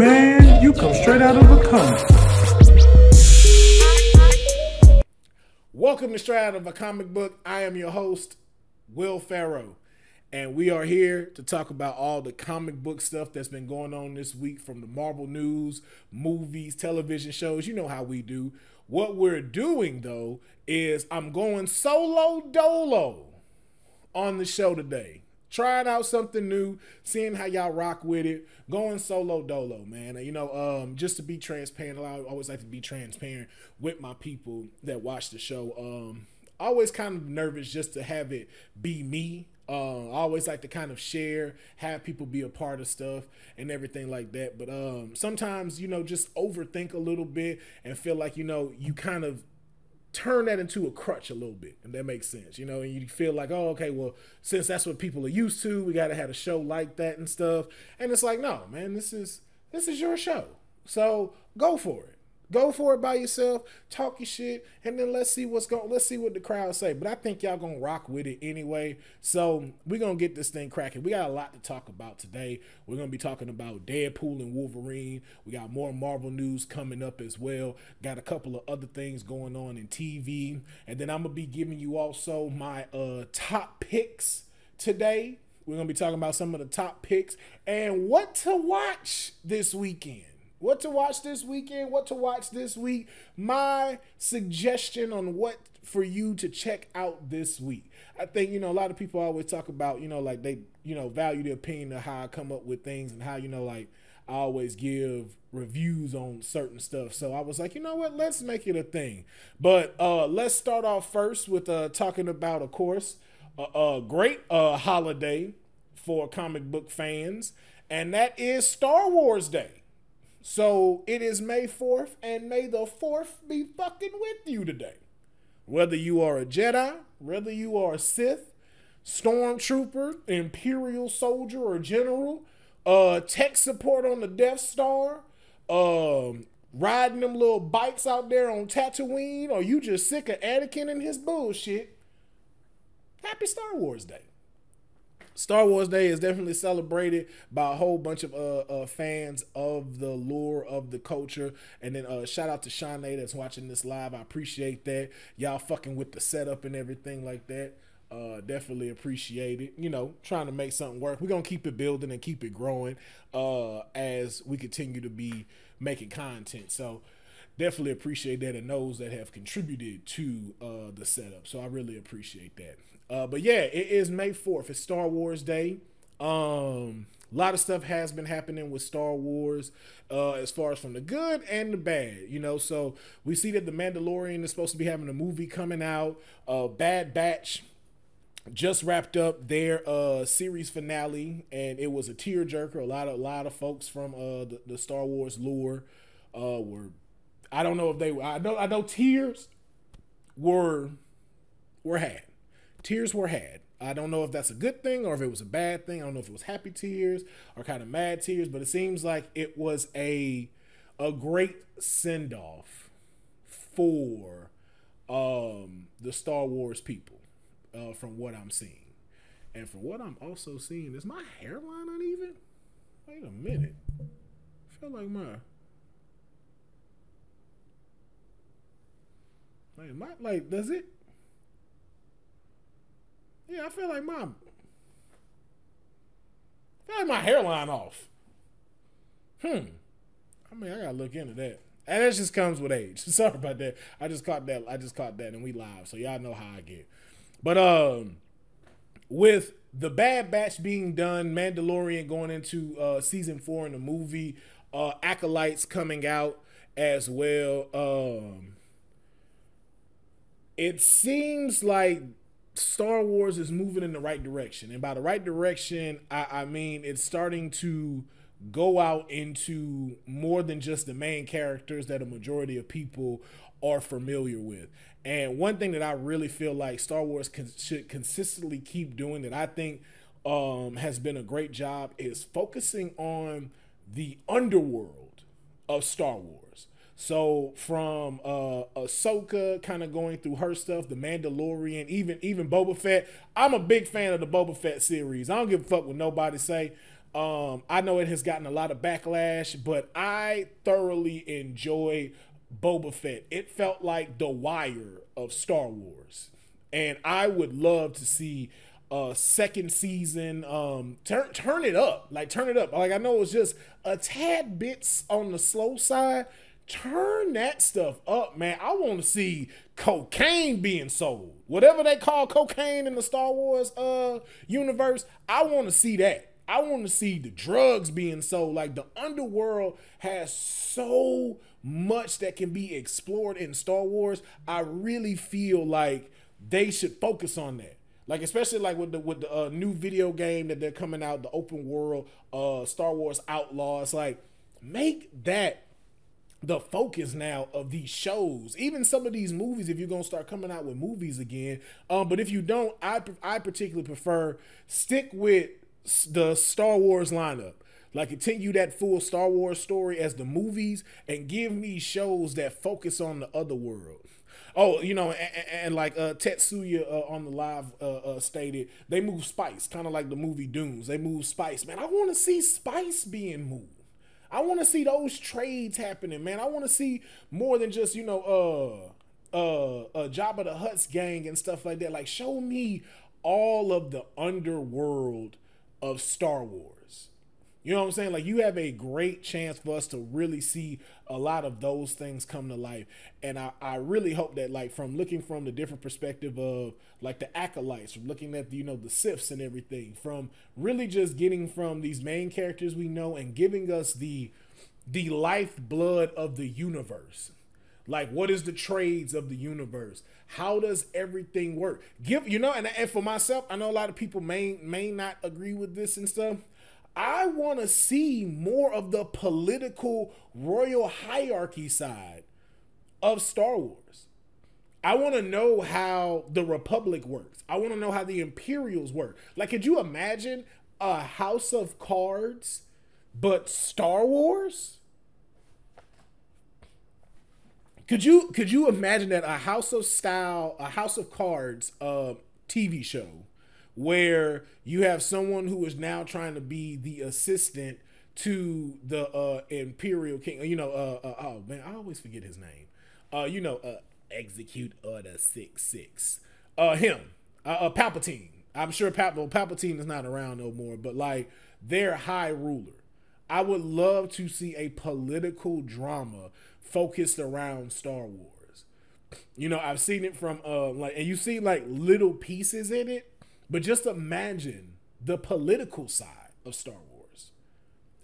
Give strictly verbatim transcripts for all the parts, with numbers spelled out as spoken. Man, you come straight out of a comic book. Welcome to Straight Out of a Comic Book. I am your host, Will Pharaoh, and we are here to talk about all the comic book stuff that's been going on this week, from the Marvel news, movies, television shows. You know how we do. What we're doing, though, is I'm going solo dolo on the show today. Trying out something new, seeing how y'all rock with it, going solo dolo, man. You know, um, just to be transparent, I always like to be transparent with my people that watch the show. Um, always kind of nervous just to have it be me. Uh, I always like to kind of share, have people be a part of stuff and everything like that. But um, sometimes, you know, just overthink a little bit and feel like, you know, you kind of turn that into a crutch a little bit, if that makes sense, you know, and you feel like, oh, okay, well, since that's what people are used to, we got to have a show like that and stuff. And it's like, no, man, this is, this is your show. So go for it. Go for it by yourself, talk your shit, and then let's see what's going, let's see what the crowd say. But I think y'all gonna rock with it anyway. So we're gonna get this thing cracking. We got a lot to talk about today. We're gonna be talking about Deadpool and Wolverine. We got more Marvel news coming up as well. Got a couple of other things going on in T V. And then I'm gonna be giving you also my uh, top picks today. We're gonna be talking about some of the top picks and what to watch this weekend. What to watch this weekend, what to watch this week, my suggestion on what for you to check out this week. I think, you know, a lot of people always talk about, you know, like they, you know, value the opinion of how I come up with things and how, you know, like I always give reviews on certain stuff. So I was like, you know what, let's make it a thing. But uh, let's start off first with uh, talking about, of course, a, a great uh, holiday for comic book fans, and that is Star Wars Day. So it is May fourth, and may the fourth be fucking with you today. Whether you are a Jedi, whether you are a Sith, Stormtrooper, Imperial Soldier, or General, uh, tech support on the Death Star, um, riding them little bikes out there on Tatooine, or you just sick of Anakin and his bullshit, happy Star Wars Day. Star Wars Day is definitely celebrated by a whole bunch of uh, uh, fans of the lore, of the culture. And then uh, shout out to Shanae that's watching this live. I appreciate that. Y'all fucking with the setup and everything like that. Uh, definitely appreciate it. You know, trying to make something work. We're going to keep it building and keep it growing uh, as we continue to be making content. So definitely appreciate that, and those that have contributed to uh, the setup. So I really appreciate that. Uh, but yeah, it is May fourth. It's Star Wars Day. Um, a lot of stuff has been happening with Star Wars uh, as far as from the good and the bad, you know. So we see that The Mandalorian is supposed to be having a movie coming out. Uh, Bad Batch just wrapped up their uh, series finale, and it was a tearjerker. A lot of, a lot of folks from uh, the, the Star Wars lore uh, were, I don't know if they were, I know, I know tears were, were had. Tears were had. I don't know if that's a good thing or if it was a bad thing. I don't know if it was happy tears or kind of mad tears, but it seems like it was a a great send-off for um, the Star Wars people, uh, from what I'm seeing. And from what I'm also seeing, is my hairline uneven? Wait a minute. I feel like my... Like, my, like, does it? Yeah, I feel like my, I feel like my hairline off. Hmm. I mean, I gotta look into that. And that just comes with age. Sorry about that. I just caught that. I just caught that, and we live, so y'all know how I get. But um, with the Bad Batch being done, Mandalorian going into uh, season four in the movie, uh, Acolytes coming out as well. Um, it seems like Star Wars is moving in the right direction, and by the right direction I, I mean it's starting to go out into more than just the main characters that a majority of people are familiar with. And one thing that I really feel like Star Wars con- should consistently keep doing, that I think um, has been a great job, is focusing on the underworld of Star Wars. So from uh, Ahsoka kind of going through her stuff, the Mandalorian, even even Boba Fett. I'm a big fan of the Boba Fett series. I don't give a fuck what nobody say. Um, I know it has gotten a lot of backlash, but I thoroughly enjoy Boba Fett. It felt like The Wire of Star Wars. And I would love to see a second season. Um, turn turn it up. Like, turn it up. Like, I know it was just a tad bits on the slow side. Turn that stuff up, man. I want to see cocaine being sold. Whatever they call cocaine in the Star Wars uh universe, I want to see that. I want to see the drugs being sold. Like, the underworld has so much that can be explored in Star Wars. I really feel like they should focus on that. Like, especially like with the with the uh, new video game that they're coming out, the open world uh, Star Wars Outlaws. Like, make that the focus now of these shows, even some of these movies, if you're gonna start coming out with movies again. Um, but if you don't, I I particularly prefer stick with the Star Wars lineup. Like, continue that full Star Wars story as the movies, and give me shows that focus on the other world. Oh, you know, and, and like uh, Tetsuya uh, on the live uh, uh, stated, they move spice, kind of like the movie Dunes. They move spice, man. I want to see spice being moved. I want to see those trades happening, man. I want to see more than just, you know, uh, uh, uh, Jabba the Hutt's gang and stuff like that. Like, show me all of the underworld of Star Wars. You know what I'm saying? Like, you have a great chance for us to really see a lot of those things come to life. And I, I really hope that, like, from looking from the different perspective of, like, the Acolytes, from looking at, the, you know, the Siths and everything, from really just getting from these main characters we know and giving us the, the lifeblood of the universe. Like, what is the trades of the universe? How does everything work? Give, you know, and, and for myself, I know a lot of people may, may not agree with this and stuff. I want to see more of the political royal hierarchy side of Star Wars. I want to know how the Republic works. I want to know how the Imperials work. Like, could you imagine a House of Cards, but Star Wars? Could you, could you imagine that a House of Style, a House of Cards uh, T V show, where you have someone who is now trying to be the assistant to the uh, Imperial King, you know, uh, uh, oh man, I always forget his name. Uh, you know, uh, Execute Order six six. Uh, him, uh, uh, Palpatine. I'm sure Pal well, Palpatine is not around no more, but like, their high ruler. I would love to see a political drama focused around Star Wars. You know, I've seen it from uh, like, and you see like little pieces in it. But just imagine the political side of Star Wars.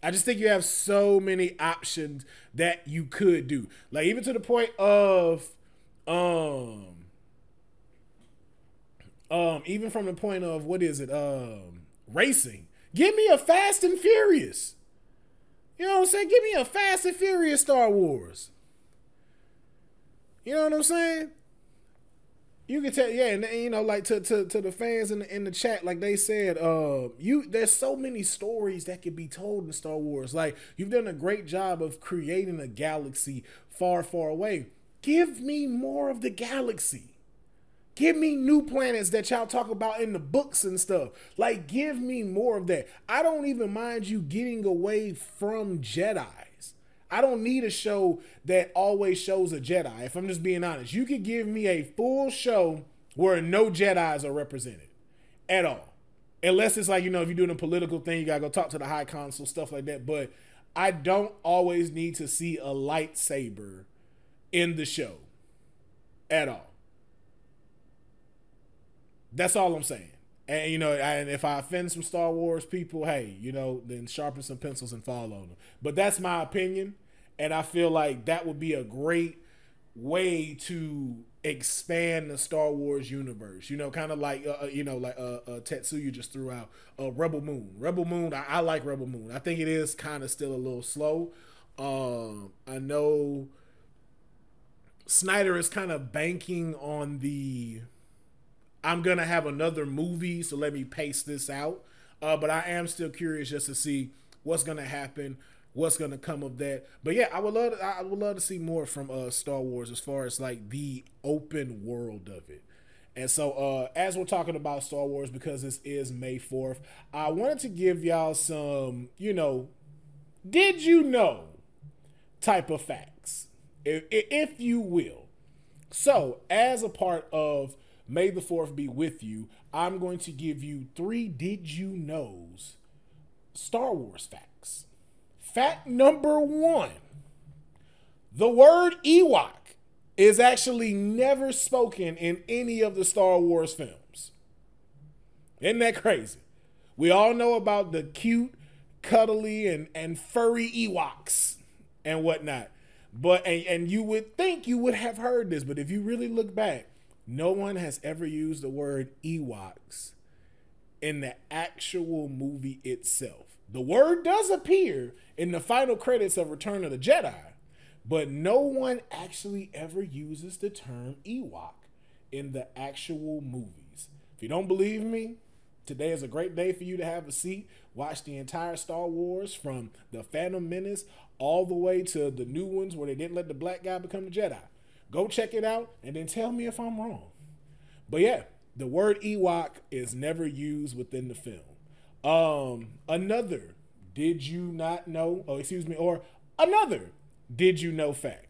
I just think you have so many options that you could do. Like, even to the point of, um, um, even from the point of, what is it? Um, racing. Give me a Fast and Furious. You know what I'm saying? Give me a Fast and Furious Star Wars. You know what I'm saying? You can tell, yeah, and, and you know, like to to to the fans in the, in the chat, like they said, uh, you there's so many stories that could be told in Star Wars. Like, you've done a great job of creating a galaxy far, far away. Give me more of the galaxy. Give me new planets that y'all talk about in the books and stuff. Like, give me more of that. I don't even mind you getting away from Jedis. I don't need a show that always shows a Jedi, if I'm just being honest. You could give me a full show where no Jedis are represented at all. Unless it's like, you know, if you're doing a political thing, you got to go talk to the High Council, stuff like that. But I don't always need to see a lightsaber in the show at all. That's all I'm saying. And, you know, and if I offend some Star Wars people, hey, you know, then sharpen some pencils and fall on them. But that's my opinion. And I feel like that would be a great way to expand the Star Wars universe. You know, kind of like, uh, you know, like uh, uh, Tetsuya just threw out uh, Rebel Moon. Rebel Moon, I, I like Rebel Moon. I think it is kind of still a little slow. Um, I know Snyder is kind of banking on the... I'm going to have another movie, so let me pace this out. Uh, but I am still curious just to see what's going to happen, what's going to come of that. But yeah, I would love to, I would love to see more from uh, Star Wars as far as like the open world of it. And so uh, as we're talking about Star Wars, because this is May fourth, I wanted to give y'all some, you know, did you know type of facts, if, if you will. So as a part of May the fourth be with you, I'm going to give you three did you knows Star Wars facts. Fact number one, the word Ewok is actually never spoken in any of the Star Wars films. Isn't that crazy? We all know about the cute, cuddly, and, and furry Ewoks and whatnot. But and, and you would think you would have heard this, but if you really look back, no one has ever used the word Ewoks in the actual movie itself. The word does appear in the final credits of Return of the Jedi, but no one actually ever uses the term Ewok in the actual movies. If you don't believe me, today is a great day for you to have a seat, watch the entire Star Wars from the Phantom Menace all the way to the new ones where they didn't let the black guy become the Jedi. Go check it out and then tell me if I'm wrong. But yeah, the word Ewok is never used within the film. Um, another did you not know, oh, excuse me, or another did you know fact?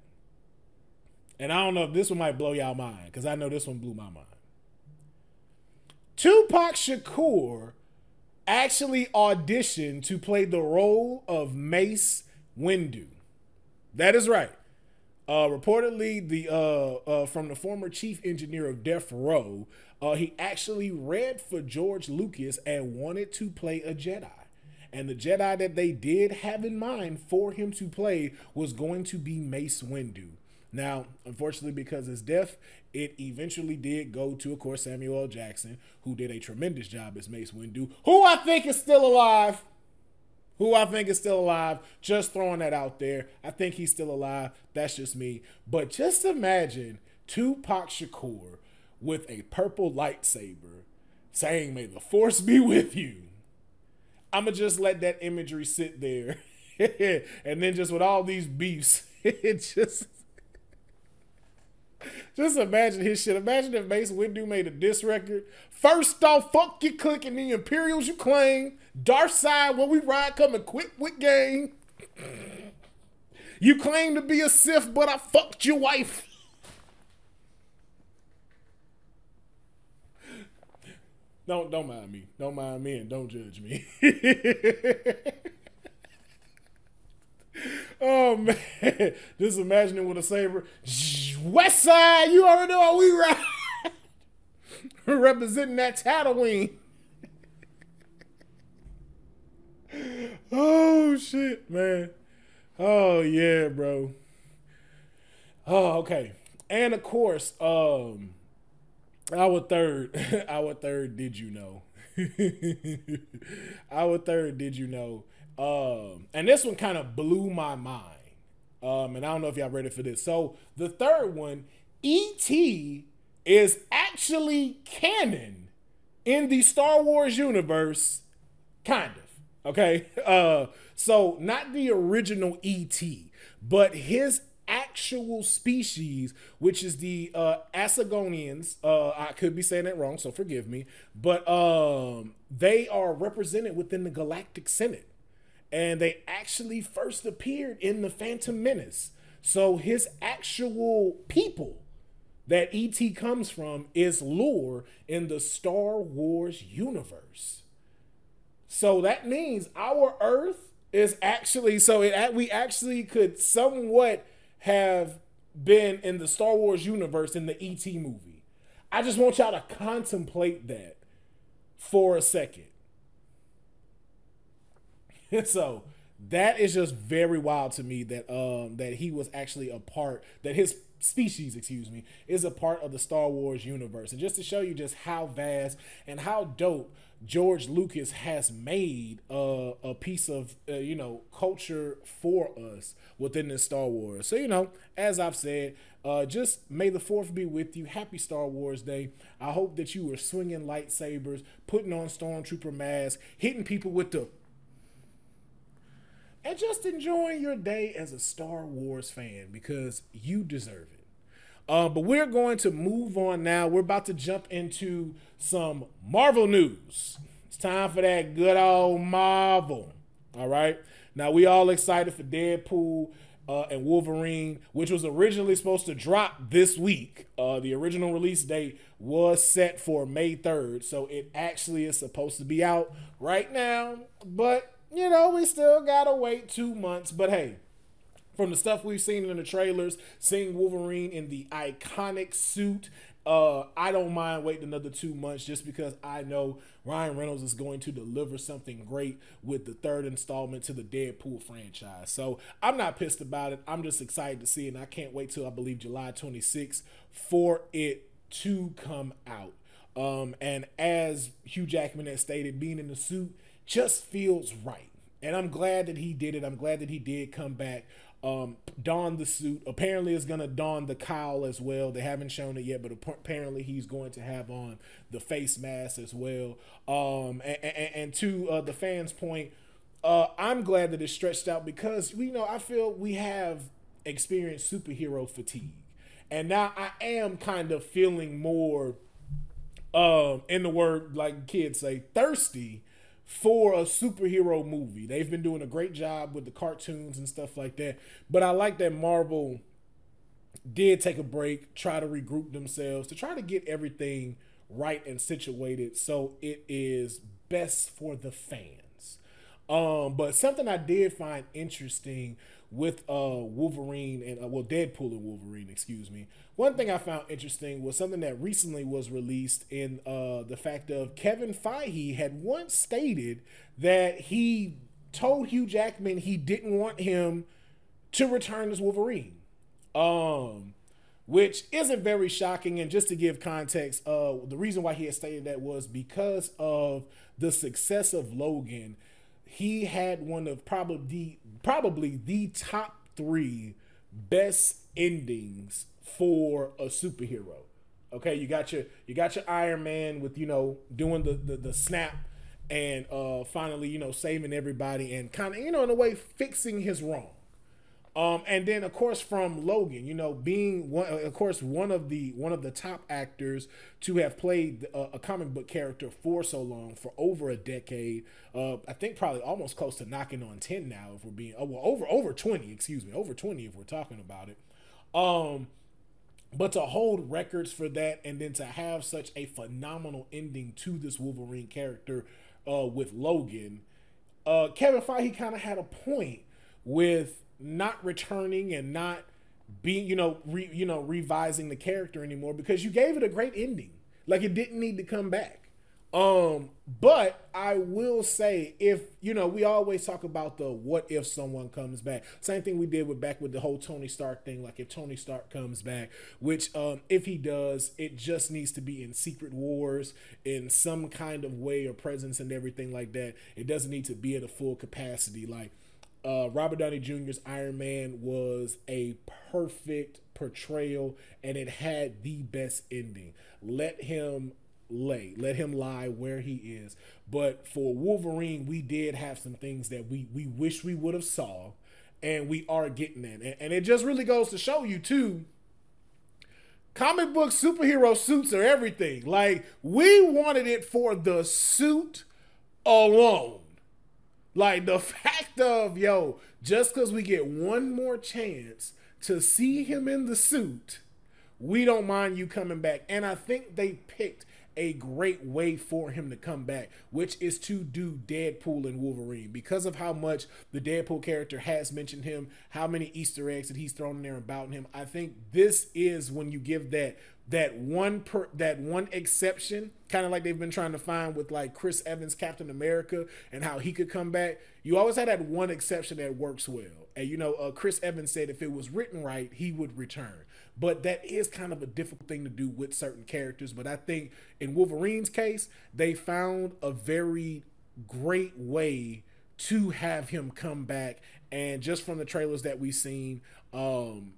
And I don't know if this one might blow y'all mind, because I know this one blew my mind. Tupac Shakur actually auditioned to play the role of Mace Windu. That is right. Uh, reportedly, the uh, uh, from the former chief engineer of Death Row, uh, he actually read for George Lucas and wanted to play a Jedi. And the Jedi that they did have in mind for him to play was going to be Mace Windu. Now, unfortunately, because his death, it eventually did go to, of course, Samuel L. Jackson, who did a tremendous job as Mace Windu, who I think is still alive. Who I think is still alive. Just throwing that out there. I think he's still alive. That's just me. But just imagine Tupac Shakur with a purple lightsaber saying, "May the force be with you." I'm going to just let that imagery sit there. And then just with all these beefs, it just, just imagine his shit. Imagine if Mace Windu made a diss record. First off, fuck your clique and the Imperials you claim. Dark side, when we ride, come and quit with gang. You claim to be a Sith, but I fucked your wife. Don't, don't mind me. Don't mind me and don't judge me. Oh, man. Just imagine it with a saber. West side, you already know how we ride. Representing that Tatooine. Oh, shit, man. Oh, yeah, bro. Oh, okay. And, of course, um... Our third, our third, did you know? Our third, did you know? Um, and this one kind of blew my mind. Um, and I don't know if y'all ready for this. So the third one, E T is actually canon in the Star Wars universe, kind of. Okay. Uh, so not the original E T, but his actual species, which is the uh, Asgardians. Uh, I could be saying that wrong, so forgive me. But um, they are represented within the Galactic Senate. And they actually first appeared in the Phantom Menace. So his actual people that E T comes from is lore in the Star Wars universe. So that means our Earth is actually, so it, we actually could somewhat have been in the Star Wars universe in the E T movie. I just want y'all to contemplate that for a second. So that is just very wild to me that um that he was actually a part, that his species, excuse me, is a part of the Star Wars universe. And just to show you just how vast and how dope George Lucas has made uh, a piece of, uh, you know, culture for us within this Star Wars. So, you know, as I've said, uh, just may the fourth be with you. Happy Star Wars Day. I hope that you were swinging lightsabers, putting on stormtrooper masks, hitting people with the... and just enjoying your day as a Star Wars fan, because you deserve it. Uh, but we're going to move on now. We're about to jump into some Marvel news. It's time for that good old Marvel. All right. Now, we all excited for Deadpool uh, and Wolverine, which was originally supposed to drop this week. Uh, the original release date was set for May third. So it actually is supposed to be out right now. But, you know, we still got to wait two months. But hey, from the stuff we've seen in the trailers, seeing Wolverine in the iconic suit, uh, I don't mind waiting another two months just because I know Ryan Reynolds is going to deliver something great with the third installment to the Deadpool franchise. So I'm not pissed about it. I'm just excited to see it, and I can't wait till I believe July twenty-sixth for it to come out. Um, and as Hugh Jackman has stated, being in the suit just feels right. And I'm glad that he did it. I'm glad that he did come back. Um, don the suit. Apparently it's going to don the cowl as well. They haven't shown it yet, but apparently he's going to have on the face mask as well. Um, and, and, and to uh, the fans' point, uh, I'm glad that it's stretched out because, you know, I feel we have experienced superhero fatigue. And now I am kind of feeling more, um, in the word, like kids say, thirsty for a superhero movie. They've been doing a great job with the cartoons and stuff like that, but I like that Marvel did take a break, try to regroup themselves to try to get everything right and situated so it is best for the fans. Um, but something I did find interesting with uh, Wolverine and uh, well, Deadpool and Wolverine, excuse me. One thing I found interesting was something that recently was released in uh, the fact of Kevin Feige had once stated that he told Hugh Jackman he didn't want him to return as Wolverine, um, which isn't very shocking. And just to give context, uh, the reason why he had stated that was because of the success of Logan. He had one of probably probably the top three best endings for a superhero. Okay, you got your you got your Iron Man with, you know, doing the the, the snap and uh, finally, you know, saving everybody and kind of, you know, in a way fixing his wrong. Um, and then of course from Logan, you know, being one, of course one of the one of the top actors to have played a, a comic book character for so long, for over a decade. Uh, I think probably almost close to knocking on ten now, if we're being oh, well, over over twenty, excuse me, over twenty if we're talking about it. Um, but to hold records for that and then to have such a phenomenal ending to this Wolverine character uh, with Logan, uh, Kevin Feige kind of had a point with not returning and not being, you know, re, you know, revising the character anymore because you gave it a great ending. Like, it didn't need to come back. Um, but I will say, if, you know, we always talk about the what if someone comes back. Same thing we did with back with the whole Tony Stark thing. Like, if Tony Stark comes back, which um, if he does, it just needs to be in Secret Wars in some kind of way or presence and everything like that. It doesn't need to be at a full capacity. Like, Uh, Robert Downey Junior's Iron Man was a perfect portrayal, and it had the best ending. Let him lay, let him lie where he is. But for Wolverine, we did have some things that we we wish we would have saw, and we are getting that. And, and it just really goes to show you too. Comic book superhero suits are everything. Like, we wanted it for the suit alone. Like, the fact of, yo, just because we get one more chance to see him in the suit, we don't mind you coming back. And I think they picked a great way for him to come back, which is to do Deadpool and Wolverine. Because of how much the Deadpool character has mentioned him, how many Easter eggs that he's thrown in there about him, I think this is when you give that that one per, that one exception, kind of like they've been trying to find with like Chris Evans, Captain America, and how he could come back. You always had that one exception that works well. And, you know, uh, Chris Evans said if it was written right, he would return. But that is kind of a difficult thing to do with certain characters. But I think in Wolverine's case, they found a very great way to have him come back. And just from the trailers that we've seen, um,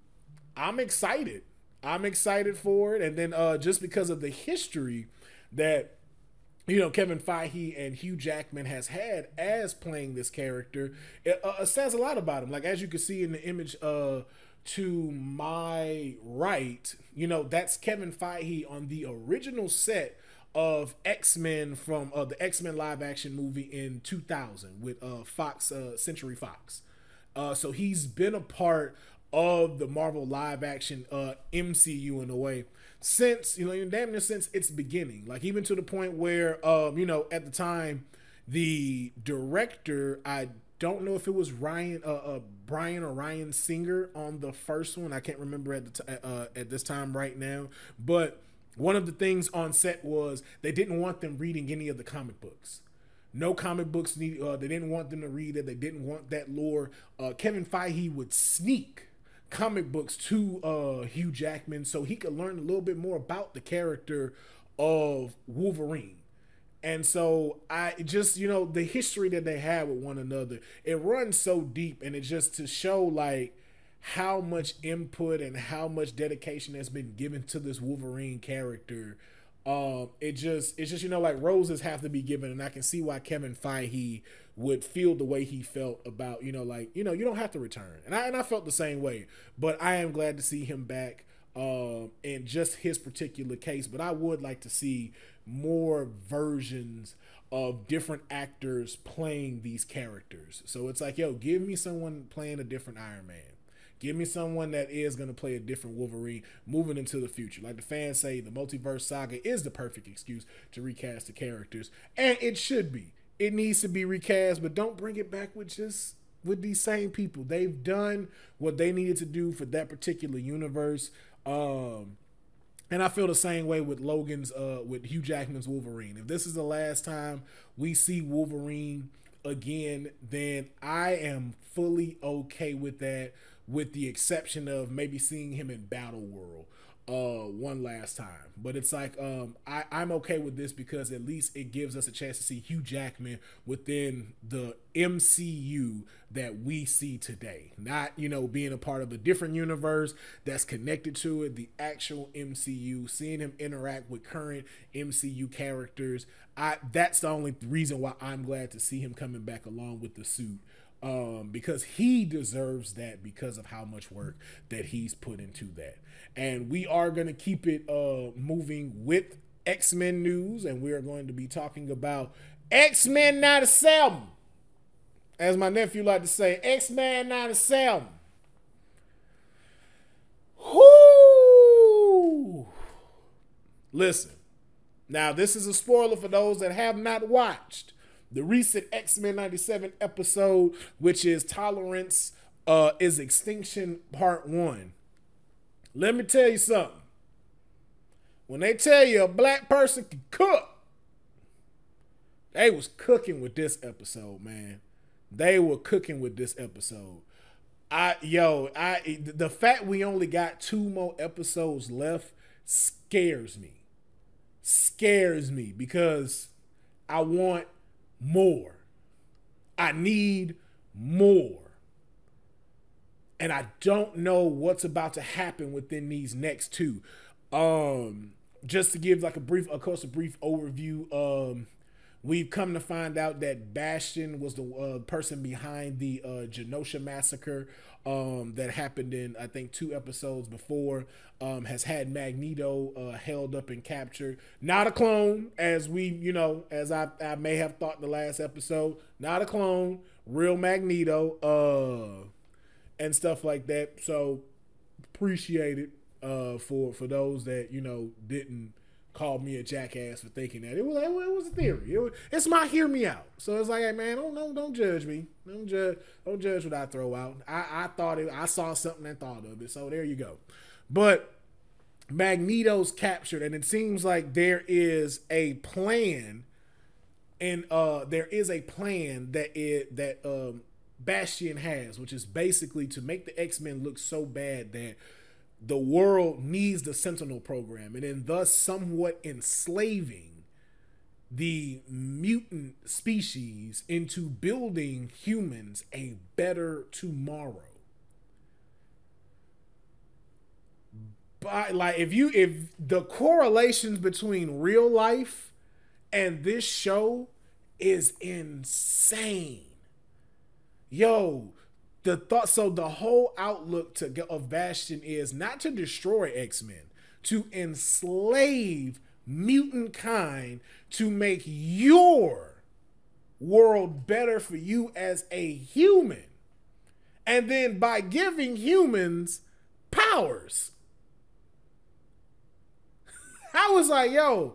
I'm excited. I'm excited for it. And then uh, just because of the history that, you know, Kevin Feige and Hugh Jackman has had as playing this character, it uh, says a lot about him. Like, as you can see in the image uh, to my right, you know, that's Kevin Feige on the original set of X-Men from uh, the X-Men live action movie in two thousand with uh, Fox, uh, Century Fox. Uh, so he's been a part of the Marvel live action uh, M C U in a way since, you know, damn near since its beginning, like even to the point where, um, you know, at the time, the director, I don't know if it was Ryan, uh, uh, Brian or Ryan Singer on the first one. I can't remember at the t uh, at this time right now. But one of the things on set was they didn't want them reading any of the comic books. No comic books need. Uh, they didn't want them to read it. They didn't want that lore. Uh, Kevin Feige would sneak comic books to uh, Hugh Jackman so he could learn a little bit more about the character of Wolverine. And so I just, you know, the history that they have with one another, it runs so deep, and it's just to show like how much input and how much dedication has been given to this Wolverine character. Um, it just, it's just, you know, like roses have to be given, and I can see why Kevin Feige would feel the way he felt about, you know, like, you know, you don't have to return. And I, and I felt the same way, but I am glad to see him back. Um, in just his particular case, but I would like to see more versions of different actors playing these characters. So it's like, yo, give me someone playing a different Iron Man. Give me someone that is going to play a different Wolverine moving into the future. Like the fans say, the multiverse saga is the perfect excuse to recast the characters, and it should be. It needs to be recast, but don't bring it back with just with these same people. They've done what they needed to do for that particular universe. Um, and I feel the same way with Logan's, uh, with Hugh Jackman's Wolverine. If this is the last time we see Wolverine again, then I am fully okay with that, with the exception of maybe seeing him in Battle World, uh, one last time. But it's like, um, I, I'm okay with this because at least it gives us a chance to see Hugh Jackman within the M C U that we see today, not, you know, being a part of a different universe that's connected to it, the actual M C U, seeing him interact with current M C U characters. I, that's the only reason why I'm glad to see him coming back along with the suit, um, because he deserves that because of how much work that he's put into that. And we are going to keep it uh, moving with X-Men news, and we are going to be talking about X-Men ninety-seven. As my nephew like to say, X-Men ninety-seven. Whoo! Listen, now this is a spoiler for those that have not watched the recent X-Men ninety-seven episode, which is Tolerance uh, is Extinction Part one. Let me tell you something. When they tell you a black person can cook, they was cooking with this episode, man. They were cooking with this episode. I, yo, I, the fact we only got two more episodes left scares me. Scares me because I want more. I need more. And I don't know what's about to happen within these next two. Um, just to give like a brief, of course, a brief overview. Um, We've come to find out that Bastion was the uh, person behind the uh, Genosha massacre um, that happened in, I think, two episodes before, um, has had Magneto uh, held up and captured. Not a clone, as we, you know, as I, I may have thought in the last episode. Not a clone, real Magneto, uh, and stuff like that. So appreciate it uh, for, for those that, you know, didn't called me a jackass for thinking that. It was, it was a theory. It was, it's my hear me out. So it's like, hey man, don't don't don't judge me. Don't judge. Don't judge what I throw out. I, I thought it. I saw something and thought of it. So there you go. But Magneto's captured, and it seems like there is a plan, and uh, there is a plan that it that um, Bastion has, which is basically to make the X-Men look so bad that the world needs the Sentinel program, and in thus somewhat enslaving the mutant species into building humans a better tomorrow. But like, if you if the correlations between real life and this show is insane, yo. the thought, so the whole outlook to, of Bastion is not to destroy X-Men, to enslave mutant kind, to make your world better for you as a human. And then by giving humans powers. I was like, yo,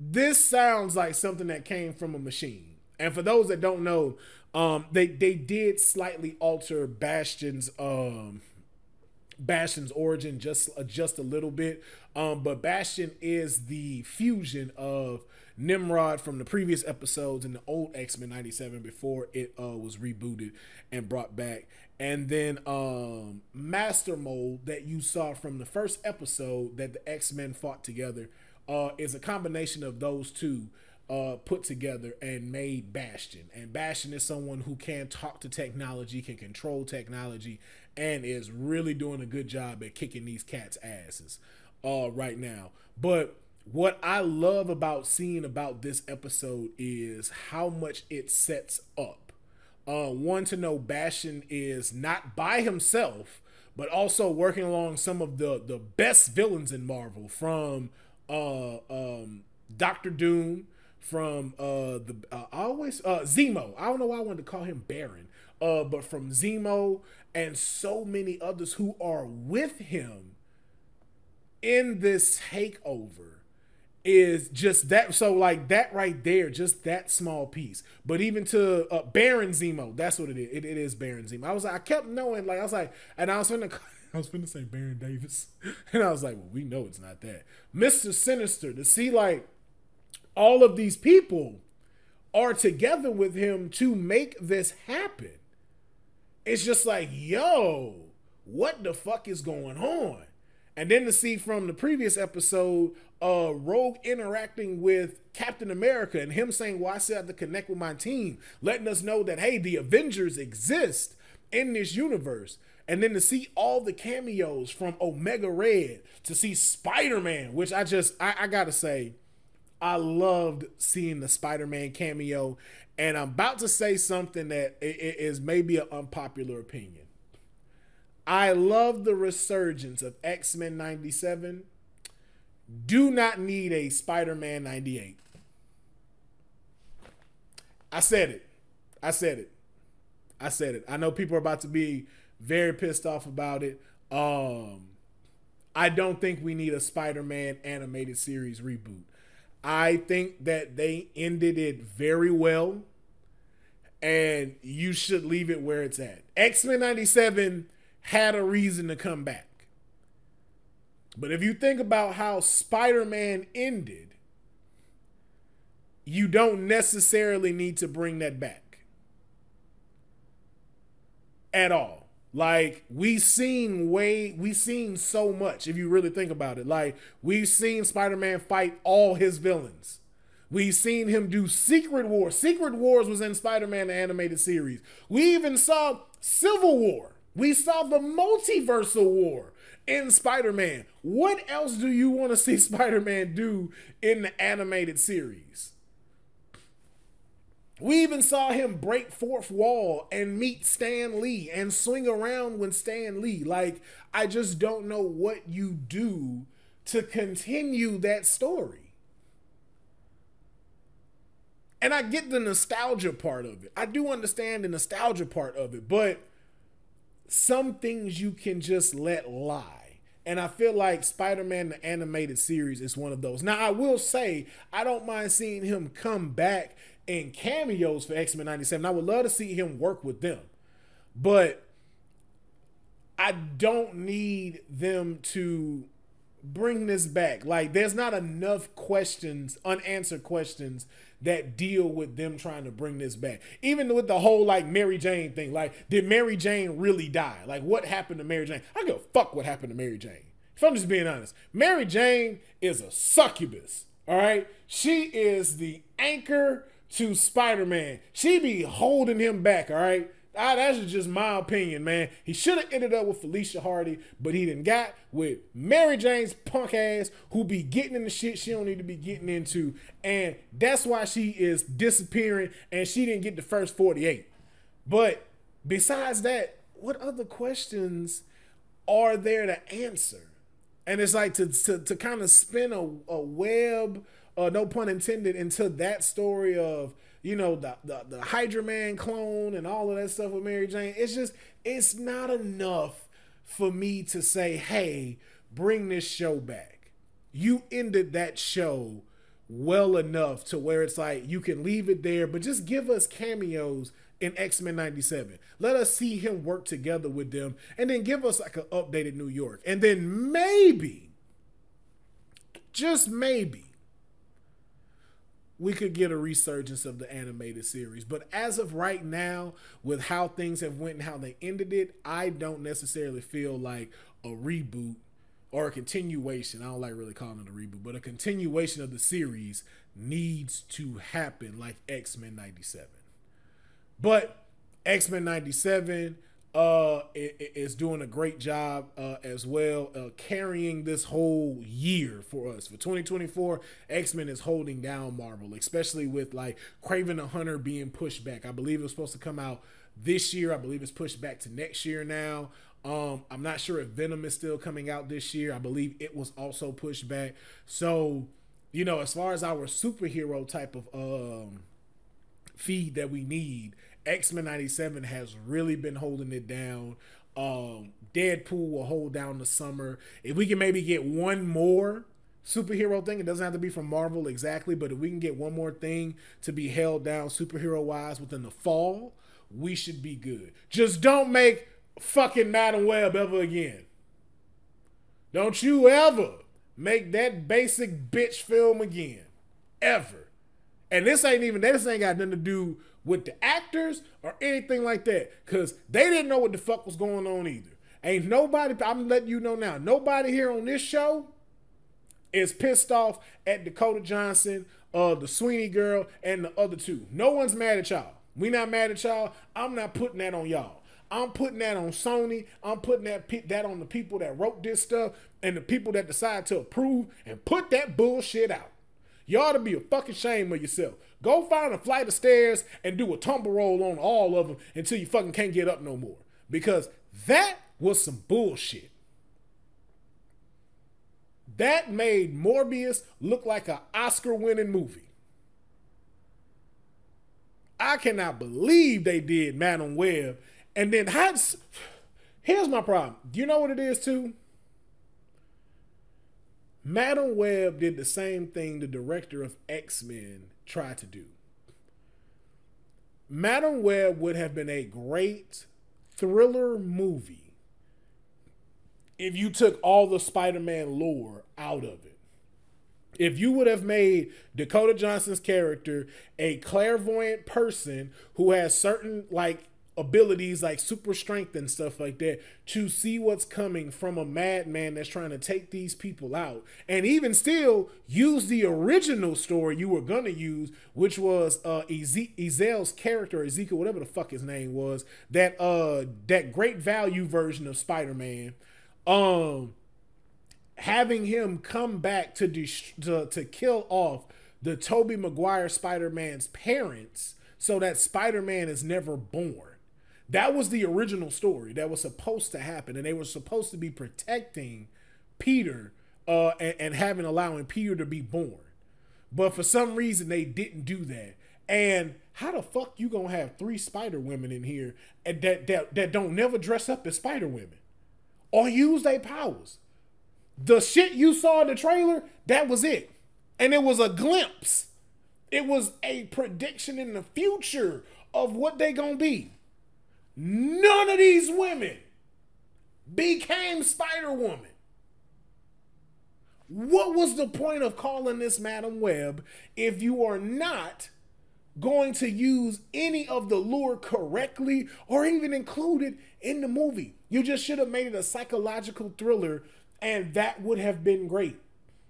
this sounds like something that came from a machine. And for those that don't know, um, they, they did slightly alter Bastion's um, Bastion's origin just, uh, just a little bit. Um, but Bastion is the fusion of Nimrod from the previous episodes in the old X-Men ninety-seven before it uh, was rebooted and brought back. And then um, Master Mold that you saw from the first episode that the X-Men fought together uh, is a combination of those two uh, put together and made Bastion. And Bastion is someone who can talk to technology, can control technology, and is really doing a good job at kicking these cats' asses uh, right now. But what I love about seeing about this episode is how much it sets up. Uh, one, to know Bastion is not by himself, but also working along some of the, the best villains in Marvel, from uh, um, Doctor Doom, from uh, the uh, I always uh, Zemo. I don't know why I wanted to call him Baron, uh, but from Zemo and so many others who are with him in this takeover. Is just that, so like that right there, just that small piece. But even to uh, Baron Zemo, that's what it is. It, it is Baron Zemo. I was like, I kept knowing, like I was like, and I was finna, I was finna say Baron Davis, and I was like, well, we know it's not that. Mister Sinister. To see like all of these people are together with him to make this happen. It's just like, yo, what the fuck is going on? And then to see from the previous episode, uh, Rogue interacting with Captain America and him saying, well, I still have to connect with my team, letting us know that, hey, the Avengers exist in this universe. And then to see all the cameos from Omega Red, to see Spider-Man, which I just, I, I gotta say, I loved seeing the Spider-Man cameo. And I'm about to say something that is maybe an unpopular opinion. I love the resurgence of X-Men ninety-seven. Do not need a Spider-Man ninety-eight. I said it. I said it. I said it. I know people are about to be very pissed off about it. Um, I don't think we need a Spider-Man animated series reboot. I think that they ended it very well, and you should leave it where it's at. X-Men ninety-seven had a reason to come back. But if you think about how Spider-Man ended, you don't necessarily need to bring that back at all. Like, we've seen way, we've seen so much, if you really think about it. Like, we've seen Spider-Man fight all his villains. We've seen him do Secret Wars. Secret Wars was in Spider-Man the Animated Series. We even saw Civil War. We saw the multiversal war in Spider-Man. What else do you want to see Spider-Man do in the animated series? We even saw him break fourth wall and meet Stan Lee and swing around when Stan Lee. Like, I just don't know what you do to continue that story. And I get the nostalgia part of it. I do understand the nostalgia part of it, but some things you can just let lie. And I feel like Spider-Man the Animated Series is one of those. Now, I will say, I don't mind seeing him come back in cameos for X-Men ninety-seven. I would love to see him work with them. But I don't need them to bring this back. Like, there's not enough questions, unanswered questions, that deal with them trying to bring this back. Even with the whole like Mary Jane thing, like, did Mary Jane really die? Like, what happened to Mary Jane? I don't give a fuck what happened to Mary Jane. If I'm just being honest, Mary Jane is a succubus. All right, she is the anchor to Spider-Man. She be holding him back. All right, ah, that's just my opinion, man. He should have ended up with Felicia Hardy, but he didn't got with Mary Jane's punk ass, who be getting in the shit she don't need to be getting into. And that's why she is disappearing, and she didn't get the first forty-eight. But besides that, what other questions are there to answer? And it's like to, to, to kind of spin a, a web, uh, no pun intended, into that story of, you know, the, the, the Hydra Man clone and all of that stuff with Mary Jane. It's just, it's not enough for me to say, hey, bring this show back. You ended that show well enough to where it's like, you can leave it there, but just give us cameos in X-Men ninety-seven. Let us see him work together with them, and then give us like an updated New York. And then maybe, just maybe, we could get a resurgence of the animated series. But as of right now, with how things have went and how they ended it, I don't necessarily feel like a reboot or a continuation. I don't like really calling it a reboot, but a continuation of the series needs to happen like X-Men ninety-seven. But X-Men ninety-seven uh, is doing a great job uh, as well, uh, carrying this whole year for us. For twenty twenty-four, X-Men is holding down Marvel, especially with like Kraven the Hunter being pushed back. I believe it was supposed to come out this year. I believe it's pushed back to next year now. Um, I'm not sure if Venom is still coming out this year. I believe it was also pushed back. So, you know, as far as our superhero type of um, feed that we need, X-Men ninety-seven has really been holding it down. Um, Deadpool will hold down the summer. If we can maybe get one more superhero thing, it doesn't have to be from Marvel exactly, but if we can get one more thing to be held down superhero-wise within the fall, we should be good. Just don't make fucking Madam Web ever again. Don't you ever make that basic bitch film again. Ever. And this ain't even, this ain't got nothing to do with the actors or anything like that, because they didn't know what the fuck was going on either. Ain't nobody, I'm letting you know now, nobody here on this show is pissed off at Dakota Johnson, uh, the Sweeney girl, and the other two. No one's mad at y'all. We not mad at y'all. I'm not putting that on y'all. I'm putting that on Sony. I'm putting that, that on the people that wrote this stuff and the people that decide to approve and put that bullshit out. You ought to be a fucking shame of yourself. Go find a flight of stairs and do a tumble roll on all of them until you fucking can't get up no more. Because that was some bullshit. That made Morbius look like an Oscar-winning movie. I cannot believe they did Madam Web. And then, here's my problem. Do you know what it is, too? Madam Web did the same thing the director of X-Men tried to do. Madam Web would have been a great thriller movie if you took all the Spider-Man lore out of it. If you would have made Dakota Johnson's character a clairvoyant person who has certain like abilities like super strength and stuff like that to see what's coming from a madman that's trying to take these people out, and even still use the original story you were gonna use, which was uh Ezel's character, Ezekiel, whatever the fuck his name was, that uh that great value version of Spider-Man, um having him come back to to, to kill off the Tobey Maguire Spider-Man's parents so that Spider-Man is never born. That was the original story that was supposed to happen, and they were supposed to be protecting Peter uh, and, and having allowing Peter to be born. But for some reason, they didn't do that. And how the fuck you gonna have three Spider Women in here and that that that don't never dress up as Spider Women or use their powers? The shit you saw in the trailer, that was it, and it was a glimpse. It was a prediction in the future of what they gonna be. None of these women became Spider-Woman. What was the point of calling this Madam Web if you are not going to use any of the lore correctly or even include it in the movie? You just should have made it a psychological thriller, and that would have been great.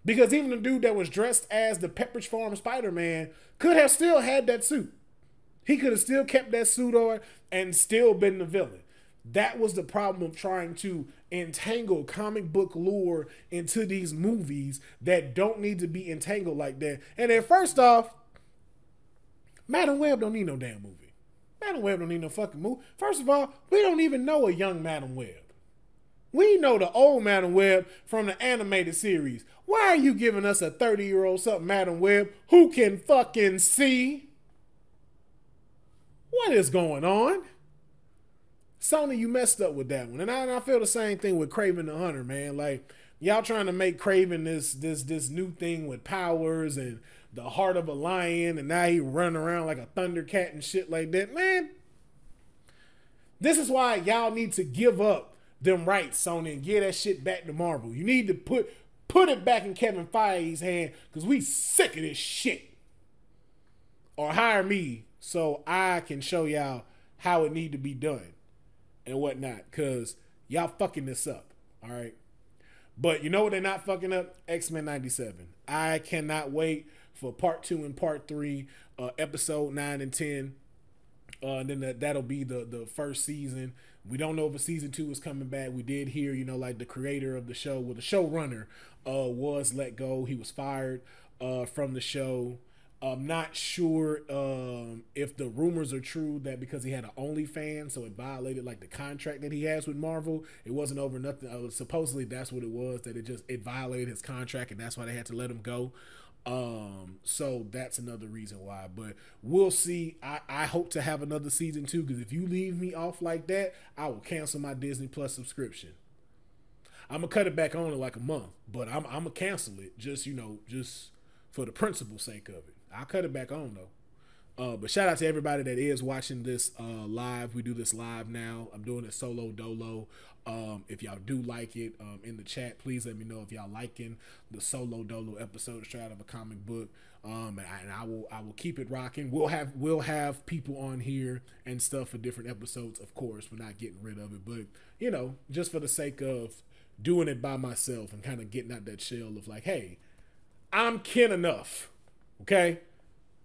Because even the dude that was dressed as the Pepperidge Farm Spider-Man could have still had that suit. He could have still kept that suit on and still been the villain. That was the problem of trying to entangle comic book lore into these movies that don't need to be entangled like that. And then first off, Madam Web don't need no damn movie. Madam Web don't need no fucking move. First of all, we don't even know a young Madam Web. We know the old Madam Web from the animated series. Why are you giving us a thirty-year-old something Madam Web who can fucking see? What is going on? Sony, you messed up with that one. And I, and I feel the same thing with Kraven the Hunter, man. Like, y'all trying to make Kraven this this this new thing with powers and the heart of a lion, and now he running around like a Thundercat and shit like that. Man, this is why y'all need to give up them rights, Sony, and give that shit back to Marvel. You need to put put it back in Kevin Feige's hand, because we sick of this shit. Or hire me so I can show y'all how it need to be done and whatnot, because y'all fucking this up, all right? But you know what they're not fucking up? X-Men ninety-seven. I cannot wait for part two and part three, uh, episode nine and ten. Uh, and then that, that'll be the, the first season. We don't know if a season two is coming back. We did hear, you know, like the creator of the show, well, the showrunner uh, was let go. He was fired uh, from the show. I'm not sure um, if the rumors are true that because he had an OnlyFans, so it violated like the contract that he has with Marvel. It wasn't over nothing. Uh, supposedly that's what it was, that it just, it violated his contract, and that's why they had to let him go. Um, so that's another reason why, but we'll see. I, I hope to have another season two, because if you leave me off like that, I will cancel my Disney Plus subscription. I'm gonna cut it back on in like a month, but I'm, I'm gonna cancel it, just, you know, just for the principle's sake of it. I'll cut it back on though. Uh, but shout out to everybody that is watching this uh, live. We do this live now. I'm doing it solo dolo. Um, if y'all do like it, um, in the chat, please let me know if y'all liking the solo dolo episode straight out of a comic book. Um, and, I, and I will I will keep it rocking. We'll have we'll have people on here and stuff for different episodes. Of course, we're not getting rid of it, but you know, just for the sake of doing it by myself and kind of getting out that shell of like, hey, I'm kin enough. Okay,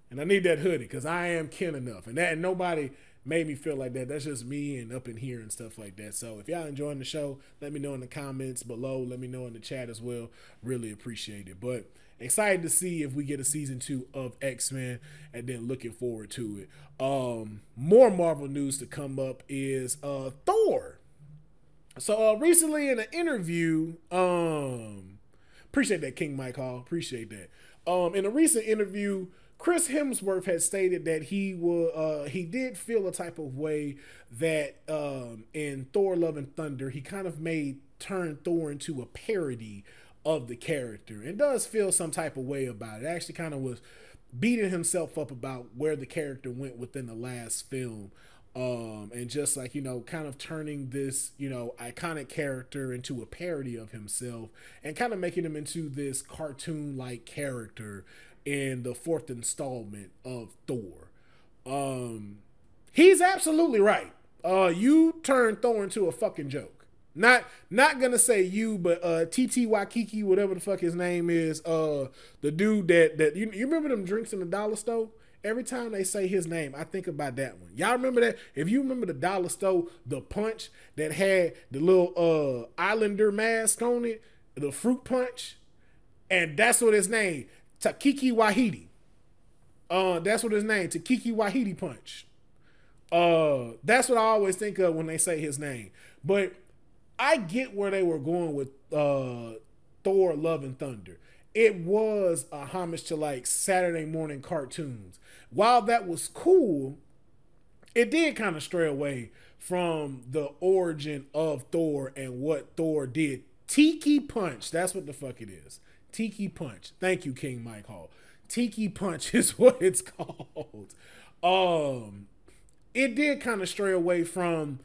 and I need that hoodie because I am kin enough, and that and nobody made me feel like that. That's just me and up in here and stuff like that. So if y'all enjoying the show, let me know in the comments below. Let me know in the chat as well. Really appreciate it. But excited to see if we get a season two of X-Men, and then looking forward to it. Um, more Marvel news to come up is uh, Thor. So uh, recently in an interview, um, appreciate that King Mike Hall. Appreciate that. Um, in a recent interview, Chris Hemsworth had stated that he will, uh, he did feel a type of way that um, in Thor: Love and Thunder, he kind of made turn Thor into a parody of the character, and does feel some type of way about it. Actually kind of was beating himself up about where the character went within the last film. Um, and just like, you know, kind of turning this, you know, iconic character into a parody of himself, and kind of making him into this cartoon-like character in the fourth installment of Thor. Um, he's absolutely right. Uh, you turned Thor into a fucking joke. Not, not gonna say you, but uh, T T Waikiki, whatever the fuck his name is, uh, the dude that that you, you remember them drinks in the dollar store. Every time they say his name, I think about that one. Y'all remember that? If you remember the dollar store, the punch that had the little uh, Islander mask on it, the fruit punch, and that's what his name, Takiki Wahidi. Uh, that's what his name, Takiki Wahidi Punch. Uh, that's what I always think of when they say his name. But I get where they were going with uh, Thor: Love and Thunder. It was a homage to like Saturday morning cartoons. While that was cool, it did kind of stray away from the origin of Thor and what Thor did. Tiki Punch, that's what the fuck it is. Tiki Punch. Thank you, King Mike Hall. Tiki Punch is what it's called. Um, it did kind of stray away from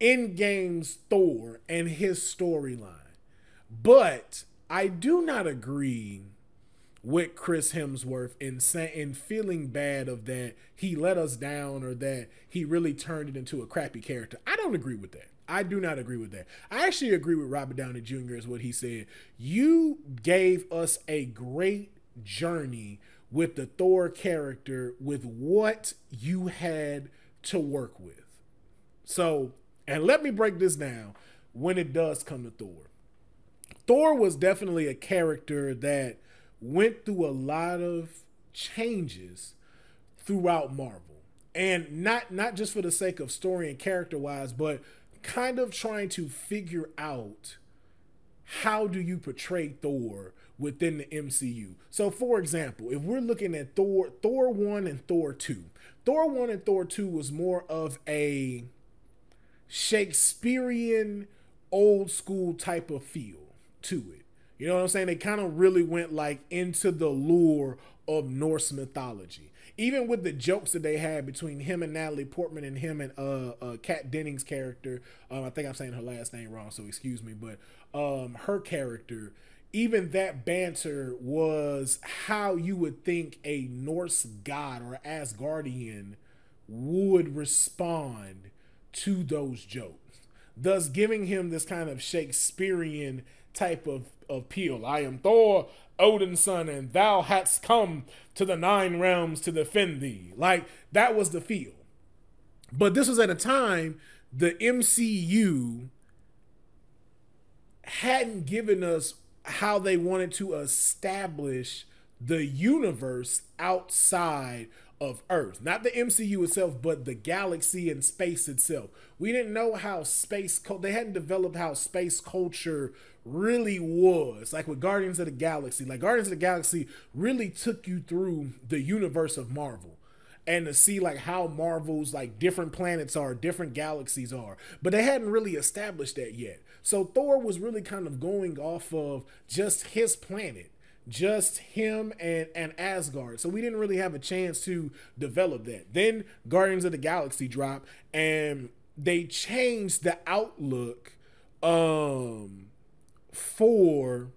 Endgame's Thor and his storyline. But I do not agree with Chris Hemsworth in saying, in feeling bad of that he let us down or that he really turned it into a crappy character. I don't agree with that. I do not agree with that. I actually agree with Robert Downey Junior is what he said. You gave us a great journey with the Thor character with what you had to work with. So, and let me break this down when it does come to Thor. Thor was definitely a character that went through a lot of changes throughout Marvel. and not not just for the sake of story and character wise, but kind of trying to figure out how do you portray Thor within the M C U. So for example, if we're looking at Thor, Thor one and Thor two, Thor one and Thor two was more of a Shakespearean old school type of feel to it. You know what I'm saying? They kind of really went like into the lore of Norse mythology. Even with the jokes that they had between him and Natalie Portman and him and uh, uh, Kat Dennings' character, um, I think I'm saying her last name wrong, so excuse me, but um, her character, even that banter was how you would think a Norse god or Asgardian would respond to those jokes, thus giving him this kind of Shakespearean type of appeal. I am Thor, Odin's son, and thou hadst come to the nine realms to defend thee. Like, that was the feel. But this was at a time the M C U hadn't given us how they wanted to establish the universe outside of Earth. Not the M C U itself, but the galaxy and space itself. We didn't know how space, they hadn't developed how space culture really was. Like with Guardians of the Galaxy, like Guardians of the Galaxy really took you through the universe of Marvel and to see like how Marvel's like different planets are, different galaxies are, but they hadn't really established that yet. So Thor was really kind of going off of just his planet, just him and, and Asgard. So we didn't really have a chance to develop that. Then Guardians of the Galaxy dropped and they changed the outlook um, for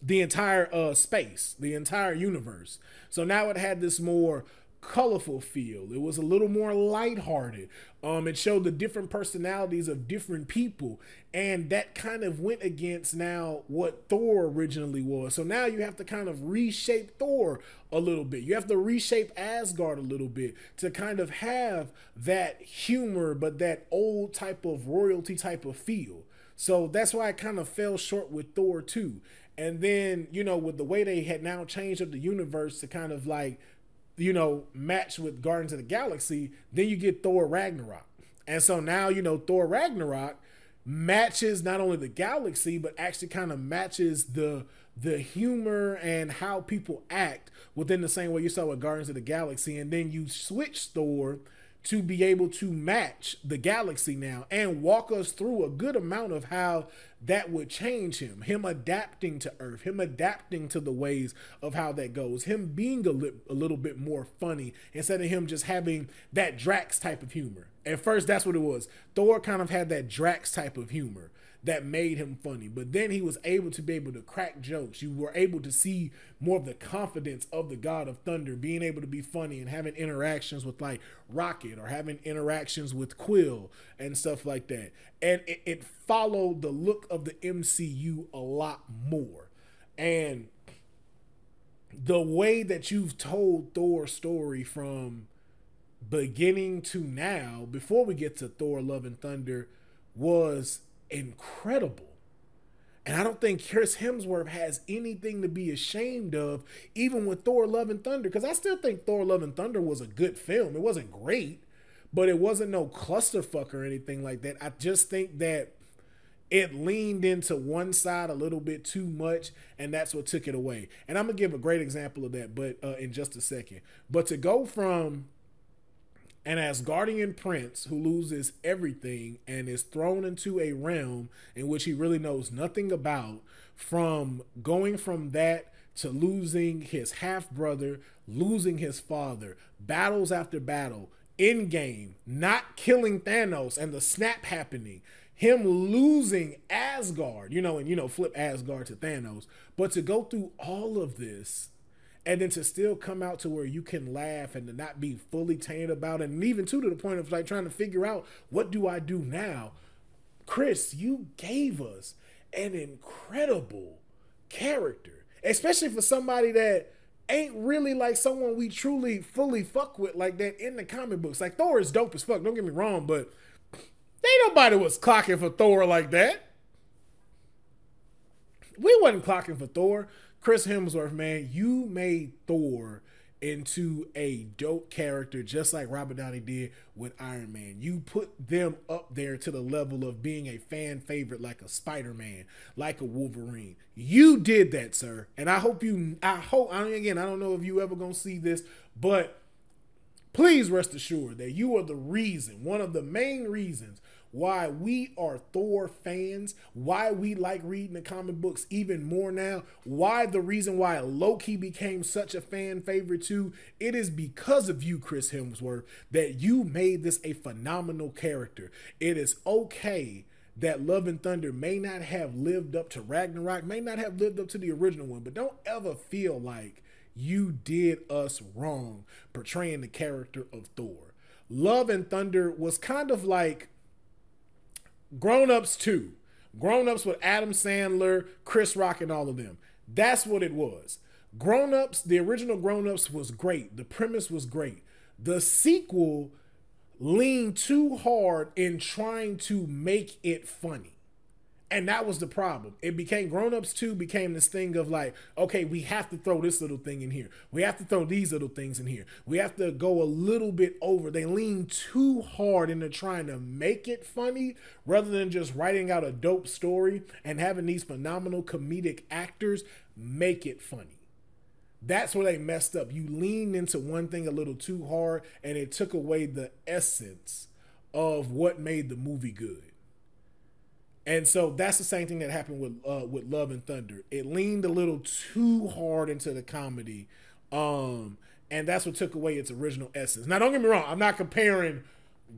the entire uh, space, the entire universe. So now it had this more colorful feel. It was a little more lighthearted. Um, it showed the different personalities of different people. And that kind of went against now what Thor originally was. So now you have to kind of reshape Thor a little bit. You have to reshape Asgard a little bit to kind of have that humor, but that old type of royalty type of feel. So that's why I kind of fell short with Thor too. And then, you know, with the way they had now changed up the universe to kind of like, you know, match with Guardians of the Galaxy, then you get Thor Ragnarok. And so now, you know, Thor Ragnarok matches not only the galaxy, but actually kind of matches the the humor and how people act within the same way you saw with Guardians of the Galaxy. And then you switch Thor to be able to match the galaxy now and walk us through a good amount of how that would change him, him adapting to Earth, him adapting to the ways of how that goes, him being a, li a little bit more funny instead of him just having that Drax type of humor. At first, that's what it was. Thor kind of had that Drax type of humor that made him funny, but then he was able to be able to crack jokes. You were able to see more of the confidence of the God of Thunder being able to be funny and having interactions with like Rocket or having interactions with Quill and stuff like that. And it, it followed the look of the M C U a lot more. And the way that you've told Thor's story from beginning to now, before we get to Thor Love and Thunder, was incredible. And I don't think Chris Hemsworth has anything to be ashamed of, even with Thor Love and Thunder, because I still think Thor Love and Thunder was a good film. It wasn't great, but it wasn't no clusterfuck or anything like that. I just think that it leaned into one side a little bit too much, and that's what took it away. And I'm gonna give a great example of that, but uh, in just a second. But to go from an Asgardian prince who loses everything and is thrown into a realm in which he really knows nothing about, from going from that to losing his half-brother, losing his father, battles after battle, in-game, not killing Thanos and the snap happening, him losing Asgard, you know, and, you know, flip Asgard to Thanos, but to go through all of this and then to still come out to where you can laugh and to not be fully tainted about it, and even too to the point of like trying to figure out, what do I do now? Chris, you gave us an incredible character, especially for somebody that ain't really like someone we truly fully fuck with like that in the comic books. Like, Thor is dope as fuck, don't get me wrong, but ain't nobody was clocking for Thor like that. We wasn't clocking for Thor. Chris Hemsworth, man, you made Thor into a dope character, just like Robert Downey did with Iron Man. You put them up there to the level of being a fan favorite, like a Spider-Man, like a Wolverine. You did that, sir. And I hope you, I hope, I mean, again, I don't know if you ever gonna see this, but please rest assured that you are the reason, one of the main reasons why we are Thor fans, why we like reading the comic books even more now, why the reason why Loki became such a fan favorite too. It is because of you, Chris Hemsworth, that you made this a phenomenal character. It is okay that Love and Thunder may not have lived up to Ragnarok, may not have lived up to the original one, but don't ever feel like you did us wrong portraying the character of Thor. Love and Thunder was kind of like Grown-Ups two. Grown-Ups with Adam Sandler, Chris Rock, and all of them. That's what it was. Grown-Ups, the original Grown-Ups was great. The premise was great. The sequel leaned too hard in trying to make it funny. And that was the problem. It became Grown-Ups two became this thing of like, okay, we have to throw this little thing in here. We have to throw these little things in here. We have to go a little bit over. They lean too hard into trying to make it funny rather than just writing out a dope story and having these phenomenal comedic actors make it funny. That's where they messed up. You leaned into one thing a little too hard and it took away the essence of what made the movie good. And so that's the same thing that happened with uh, with Love and Thunder. It leaned a little too hard into the comedy, um, and that's what took away its original essence. Now, don't get me wrong. I'm not comparing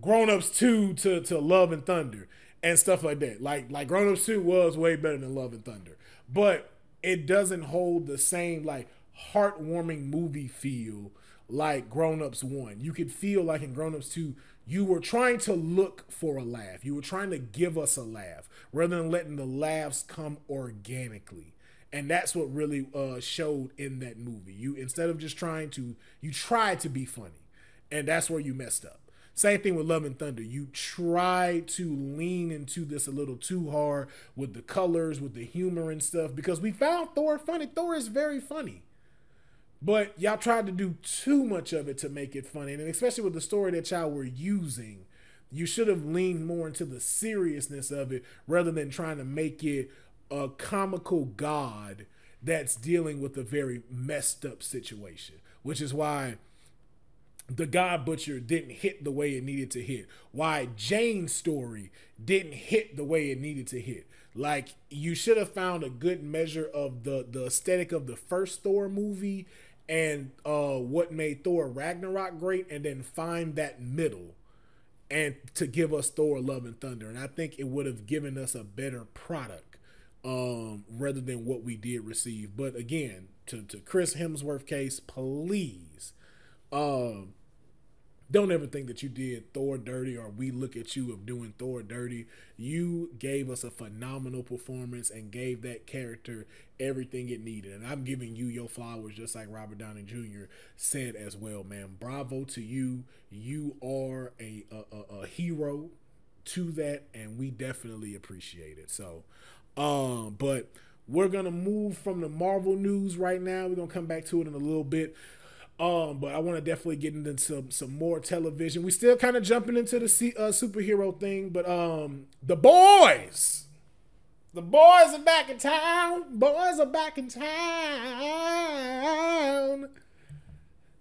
Grown Ups two to, to Love and Thunder and stuff like that. Like, like Grown Ups two was way better than Love and Thunder. But it doesn't hold the same, like, heartwarming movie feel like Grown Ups one. You could feel like in Grown Ups two, you were trying to look for a laugh. You were trying to give us a laugh rather than letting the laughs come organically. And that's what really uh, showed in that movie. You, instead of just trying to, you tried to be funny. And that's where you messed up. Same thing with Love and Thunder. You tried to lean into this a little too hard with the colors, with the humor and stuff, because we found Thor funny. Thor is very funny. But y'all tried to do too much of it to make it funny. And especially with the story that y'all were using, you should have leaned more into the seriousness of it rather than trying to make it a comical god that's dealing with a very messed up situation, which is why the God Butcher didn't hit the way it needed to hit. Why Jane's story didn't hit the way it needed to hit. Like, you should have found a good measure of the, the aesthetic of the first Thor movie and uh, what made Thor Ragnarok great, and then find that middle and to give us Thor Love and Thunder. And I think it would have given us a better product um, rather than what we did receive. But again, to, to Chris Hemsworth's case, please um, don't ever think that you did Thor dirty or we look at you of doing Thor dirty. You gave us a phenomenal performance and gave that character everything it needed. And I'm giving you your flowers, just like Robert Downey Junior said as well, man. Bravo to you. You are a, a, a hero to that, and we definitely appreciate it. So, um, but we're going to move from the Marvel news right now. We're going to come back to it in a little bit. Um, but I want to definitely get into some, some more television. We still kind of jumping into the C, uh, superhero thing, but um, the boys, the boys are back in town. Boys are back in town.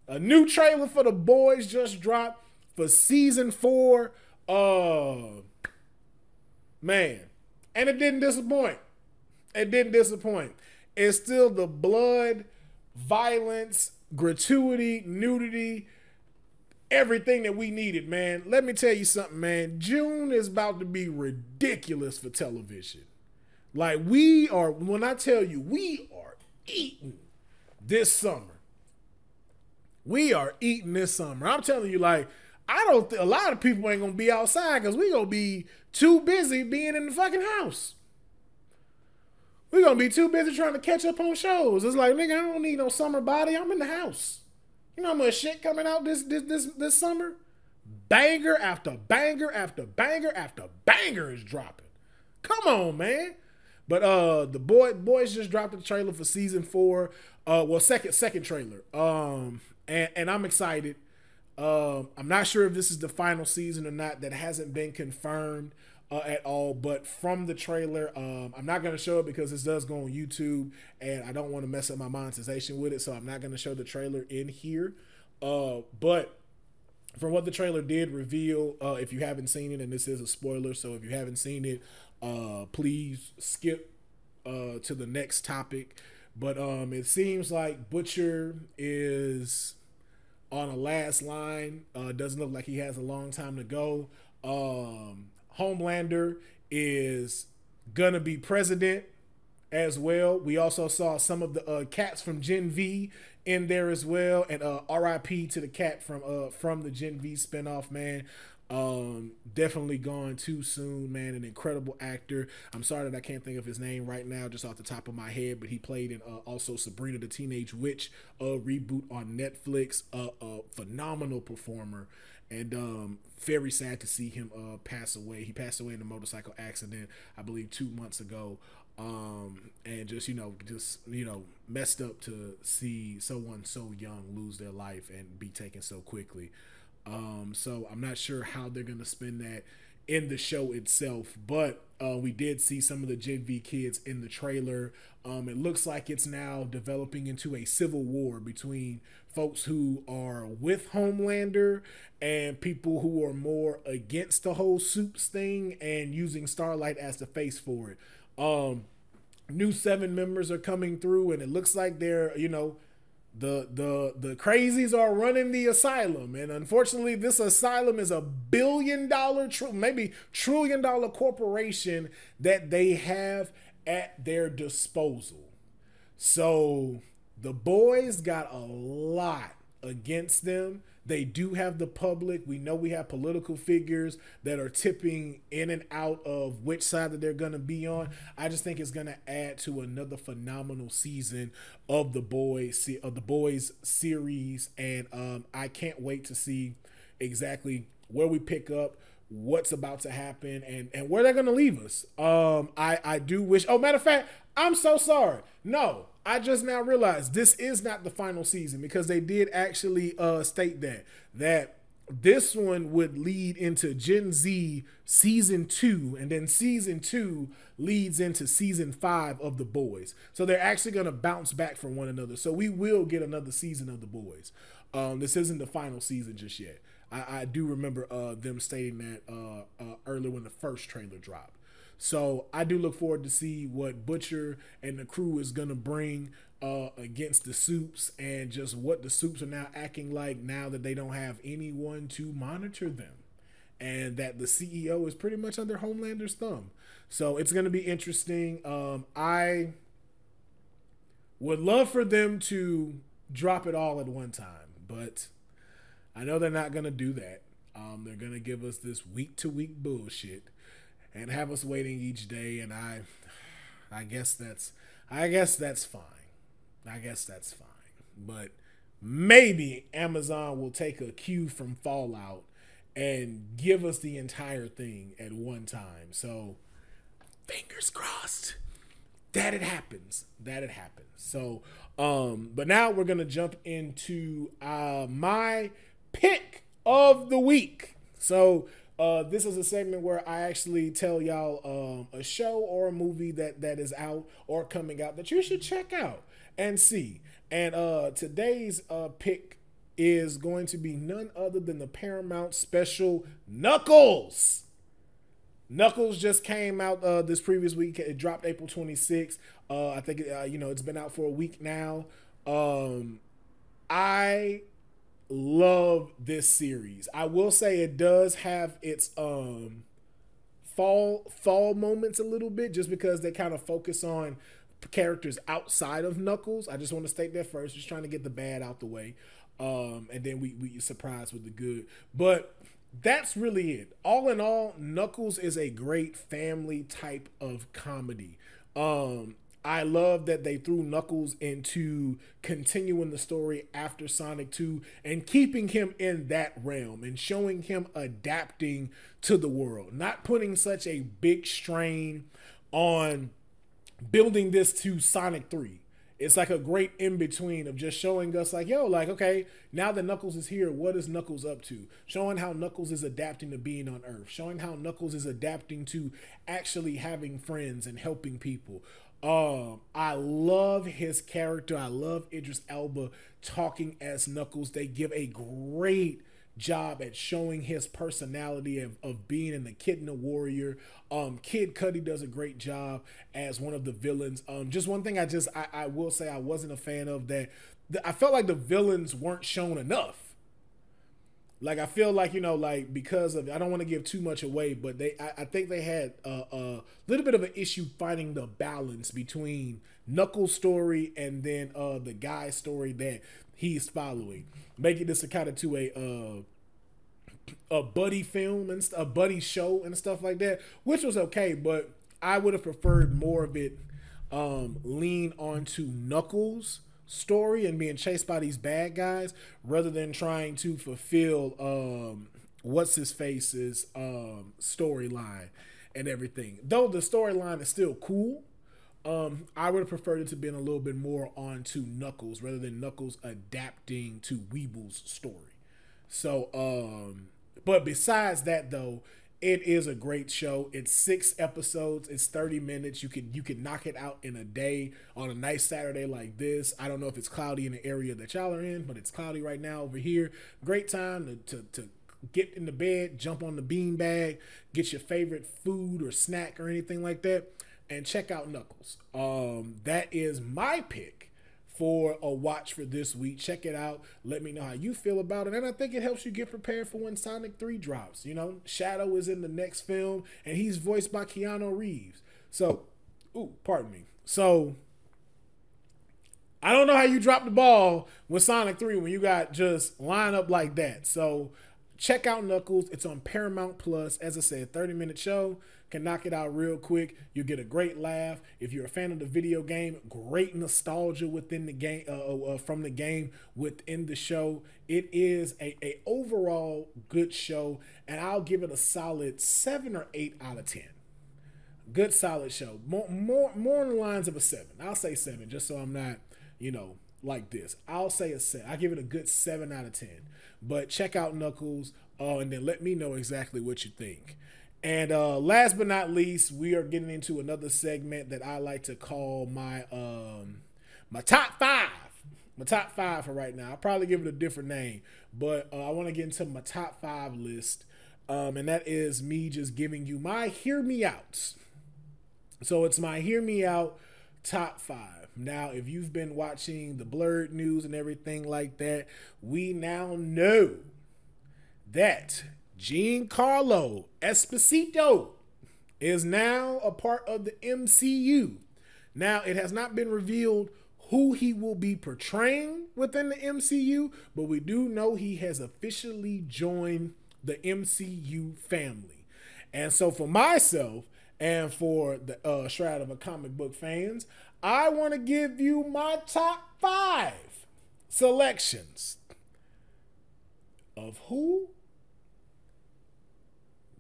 A new trailer for The Boys just dropped for season four. Uh, man, and it didn't disappoint. It didn't disappoint. It's still the blood, violence, gratuity, nudity, everything that we needed, man. Let me tell you something, man. June is about to be ridiculous for television. Like, we are, when I tell you, we are eating this summer. We are eating this summer. I'm telling you, like, I don't think a lot of people ain't going to be outside because we going to be too busy being in the fucking house. We're going to be too busy trying to catch up on shows. It's like, nigga, I don't need no summer body. I'm in the house. You know how much shit coming out this, this, this, this summer? Banger after banger after banger after banger is dropping. Come on, man. But uh, the boy, boys just dropped the trailer for season four. Uh, well, second second trailer. Um, and, and I'm excited. Um, I'm not sure if this is the final season or not. That hasn't been confirmed uh, at all. But from the trailer, um, I'm not going to show it because this does go on YouTube, and I don't want to mess up my monetization with it, so I'm not going to show the trailer in here. Uh, but from what the trailer did reveal, uh, if you haven't seen it, and this is a spoiler, so if you haven't seen it, uh, please skip uh, to the next topic. But um, it seems like Butcher is on a last line. Uh, doesn't look like he has a long time to go. Um, Homelander is going to be president as well. We also saw some of the uh, cats from Gen V in there as well. And uh, R I P to the cat from uh, from the Gen V spinoff, man. Um, definitely gone too soon, man. An incredible actor. I'm sorry that I can't think of his name right now, just off the top of my head, but he played in uh, also Sabrina the Teenage Witch, a reboot on Netflix. Uh, a phenomenal performer, and um, very sad to see him uh, pass away. He passed away in a motorcycle accident, I believe, two months ago. Um, and just, you know, just, you know, messed up to see someone so young lose their life and be taken so quickly. Um, so I'm not sure how they're going to spin that in the show itself, but, uh, we did see some of the Gen V kids in the trailer. Um, it looks like it's now developing into a civil war between folks who are with Homelander and people who are more against the whole soups thing and using Starlight as the face for it. Um, new seven members are coming through, and it looks like they're, you know, the the the crazies are running the asylum, and unfortunately this asylum is a billion dollar tr maybe trillion dollar corporation that they have at their disposal. So the Boys got a lot against them. They do have the public. We know we have political figures that are tipping in and out of which side that they're going to be on. I just think it's going to add to another phenomenal season of the Boys of the Boys series. And um, I can't wait to see exactly where we pick up, what's about to happen, and, and where they're going to leave us. Um, I, I do wish, oh, matter of fact, I'm so sorry. No, I just now realized this is not the final season, because they did actually uh, state that, that this one would lead into Gen Z season two, and then season two leads into season five of the Boys. So they're actually going to bounce back from one another. So we will get another season of the Boys. Um, this isn't the final season just yet. I, I do remember uh, them stating that uh, uh, early when the first trailer dropped. So I do look forward to see what Butcher and the crew is going to bring uh, against the Supes, and just what the Supes are now acting like now that they don't have anyone to monitor them, and that the C E O is pretty much under Homelander's thumb. So it's going to be interesting. Um, I would love for them to drop it all at one time, but I know they're not going to do that. Um, they're going to give us this week-to-week bullshit and have us waiting each day, and I, I guess that's, I guess that's fine. I guess that's fine. But maybe Amazon will take a cue from Fallout and give us the entire thing at one time. So, fingers crossed that it happens. That it happens. So, um, but now we're gonna jump into uh, my pick of the week. So. Uh, this is a segment where I actually tell y'all um, a show or a movie that, that is out or coming out that you should check out and see. And uh, today's uh, pick is going to be none other than the Paramount special Knuckles. Knuckles just came out uh, this previous week. It dropped April twenty-sixth. Uh, I think, uh, you know, it's been out for a week now. Um, I... love this series. I will say it does have its um fall fall moments a little bit, just because they kind of focus on characters outside of Knuckles. I just want to state that first, just trying to get the bad out the way, um and then we we surprise with the good. But that's really it. All in all, Knuckles is a great family type of comedy. um I love that they threw Knuckles into continuing the story after Sonic two and keeping him in that realm and showing him adapting to the world, not putting such a big strain on building this to Sonic three. it's like a great in-between of just showing us like, yo, like, okay, now that Knuckles is here, what is Knuckles up to? Showing how Knuckles is adapting to being on Earth. Showing how Knuckles is adapting to actually having friends and helping people. Um, I love his character. I love Idris Elba talking as Knuckles. They give a great job at showing his personality of, of being an echidna warrior. Um, Kid Cudi does a great job as one of the villains. Um, just one thing I just, I, I will say I wasn't a fan of that. The, I felt like the villains weren't shown enough. Like, I feel like, you know, like, because of, I don't want to give too much away, but they, I, I think they had a, a little bit of an issue finding the balance between Knuckles' story and then uh, the guy's story that he's following, making this a kind of to a uh, a buddy film and a buddy show and stuff like that, which was okay, but I would have preferred more of it um, lean onto Knuckles' story and being chased by these bad guys rather than trying to fulfill um, what's his face's um, storyline and everything. Though the storyline is still cool. Um, I would have preferred it to be a little bit more onto Knuckles rather than Knuckles adapting to Weeble's story. So, um, but besides that though, it is a great show. It's six episodes. It's thirty minutes. You can, you can knock it out in a day on a nice Saturday like this. I don't know if it's cloudy in the area that y'all are in, but it's cloudy right now over here. Great time to, to, to get in the bed, jump on the beanbag, get your favorite food or snack or anything like that, and check out Knuckles. Um, that is my pick for a watch for this week. Check it out. Let me know how you feel about it. And I think it helps you get prepared for when Sonic three drops. You know, Shadow is in the next film, and he's voiced by Keanu Reeves. So, ooh, pardon me. So, I don't know how you drop the ball with Sonic three when you got just line up like that. So, check out Knuckles. It's on Paramount Plus. As I said, thirty minute show. Can knock it out real quick. You'll get a great laugh. If you're a fan of the video game, great nostalgia within the game, uh, uh, from the game within the show. It is a, a overall good show, and I'll give it a solid seven or eight out of ten. Good solid show. More, more, more on the lines of a seven. I'll say seven, just so I'm not, you know, like this. I'll say a seven. I give it a good seven out of ten. But check out Knuckles, uh, and then let me know exactly what you think. And uh, last but not least, we are getting into another segment that I like to call my um, my top five. My top five for right now. I'll probably give it a different name, but uh, I want to get into my top five list. Um, and that is me just giving you my hear me outs. So it's my hear me out top five. Now, if you've been watching the blurred news and everything like that, we now know that Giancarlo Esposito is now a part of the M C U. Now, it has not been revealed who he will be portraying within the M C U, but we do know he has officially joined the M C U family. And so for myself and for the uh, Shroud of a Comic Book fans, I want to give you my top five selections of who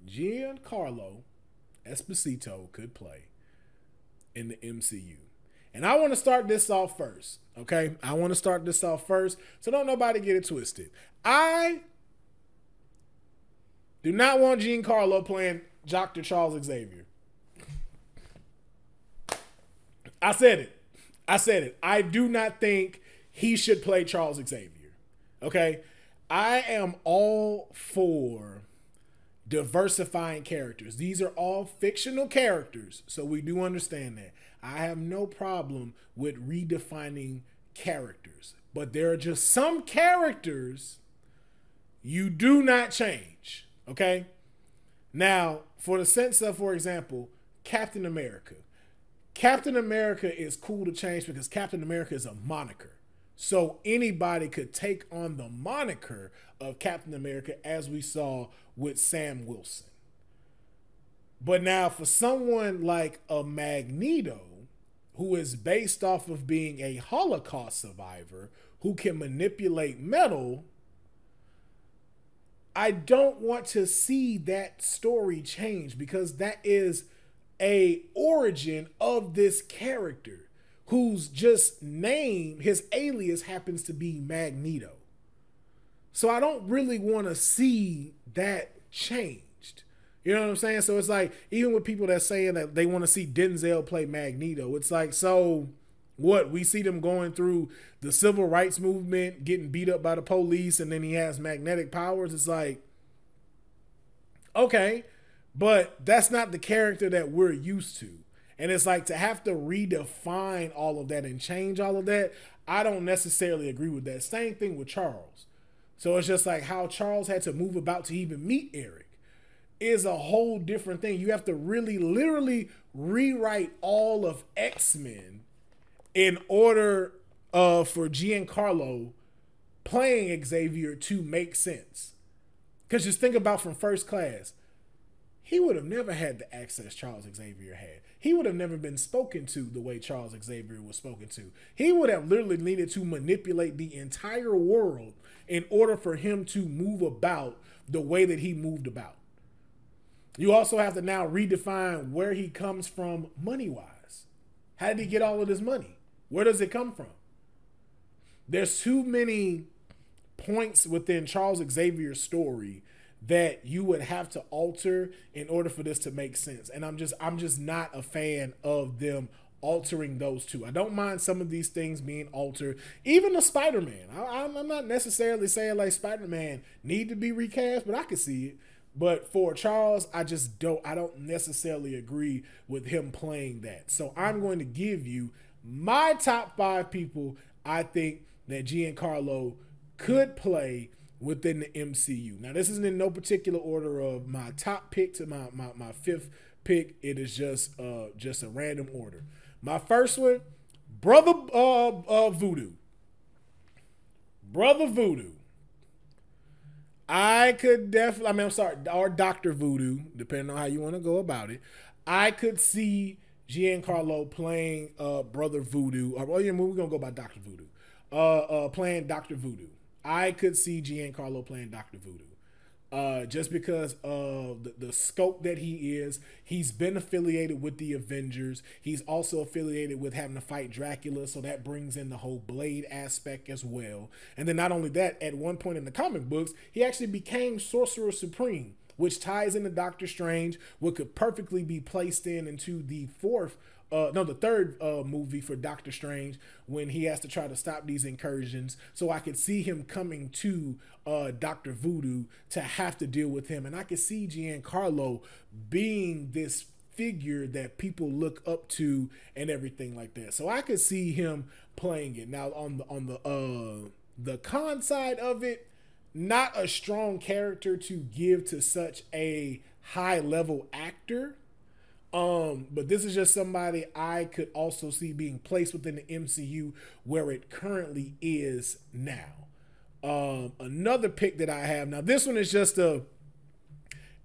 Giancarlo Esposito could play in the M C U. And I want to start this off first, okay? I want to start this off first, so don't nobody get it twisted. I do not want Giancarlo playing Doctor Charles Xavier. I said it. I said it. I do not think he should play Charles Xavier, okay? I am all for diversifying characters. These are all fictional characters, so we do understand that. I have no problem with redefining characters, but there are just some characters you do not change, okay? Now, for the sense of, for example, Captain America. Captain America is cool to change because Captain America is a moniker. So anybody could take on the moniker of Captain America, as we saw with Sam Wilson. But now for someone like a Magneto, who is based off of being a Holocaust survivor, who can manipulate metal, I don't want to see that story change because that is an origin of this character whose just name, his alias happens to be Magneto. So I don't really want to see that changed. You know what I'm saying? So it's like, even with people that's saying that they want to see Denzel play Magneto, it's like, so what? We see them going through the civil rights movement, getting beat up by the police, and then he has magnetic powers. It's like, okay, but that's not the character that we're used to. And it's like, to have to redefine all of that and change all of that, I don't necessarily agree with that. Same thing with Charles. So it's just like, how Charles had to move about to even meet Eric is a whole different thing. You have to really literally rewrite all of X-Men in order uh, for Giancarlo playing Xavier to make sense. Because just think about from First Class, he would have never had the access Charles Xavier had. He would have never been spoken to the way Charles Xavier was spoken to. He would have literally needed to manipulate the entire world in order for him to move about the way that he moved about. You also have to now redefine where he comes from money-wise. How did he get all of this money? Where does it come from? There's too many points within Charles Xavier's story that you would have to alter in order for this to make sense. And I'm just, I'm just not a fan of them altering those two. I don't mind some of these things being altered. Even the Spider-Man. I, I'm not necessarily saying like Spider-Man need to be recast, but I could see it. But for Charles, I just don't, I don't necessarily agree with him playing that. So I'm going to give you my top five people I think that Giancarlo could play within the M C U. Now, this isn't in no particular order of my top pick to my my, my fifth pick. It is just uh just a random order. My first one, brother uh, uh Voodoo. Brother Voodoo. I could definitely, I mean, I'm sorry, or Doctor Voodoo, depending on how you want to go about it. I could see Giancarlo playing uh brother Voodoo. Or, oh yeah, we're gonna go by Doctor Voodoo. Uh, uh playing Doctor Voodoo. I could see Giancarlo playing Doctor Voodoo uh, just because of the, the scope that he is. He's been affiliated with the Avengers. He's also affiliated with having to fight Dracula, so that brings in the whole Blade aspect as well. And then not only that, at one point in the comic books, he actually became Sorcerer Supreme, which ties into Doctor Strange, what could perfectly be placed in into the fourth Uh, no, the third uh, movie for Doctor Strange, when he has to try to stop these incursions. So I could see him coming to uh, Doctor Voodoo to have to deal with him. And I could see Giancarlo being this figure that people look up to and everything like that. So I could see him playing it. Now on the, on the, uh, the con side of it, not a strong character to give to such a high level actor. Um, but this is just somebody I could also see being placed within the M C U where it currently is now. Um, another pick that I have. Now, this one is just a,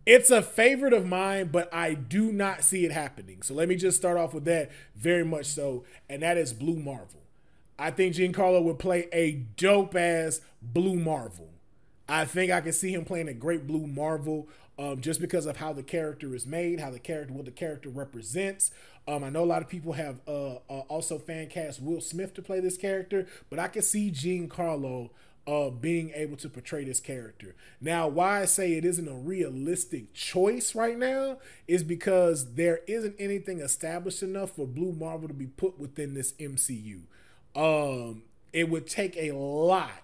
it's a favorite of mine, but I do not see it happening. So let me just start off with that very much so. And that is Blue Marvel. I think Giancarlo would play a dope ass Blue Marvel. I think I could see him playing a great Blue Marvel. Um, just because of how the character is made, how the character, what the character represents. Um, I know a lot of people have uh, uh, also fan cast Will Smith to play this character, but I can see Giancarlo uh, being able to portray this character. Now, why I say it isn't a realistic choice right now is because there isn't anything established enough for Blue Marvel to be put within this M C U. Um, it would take a lot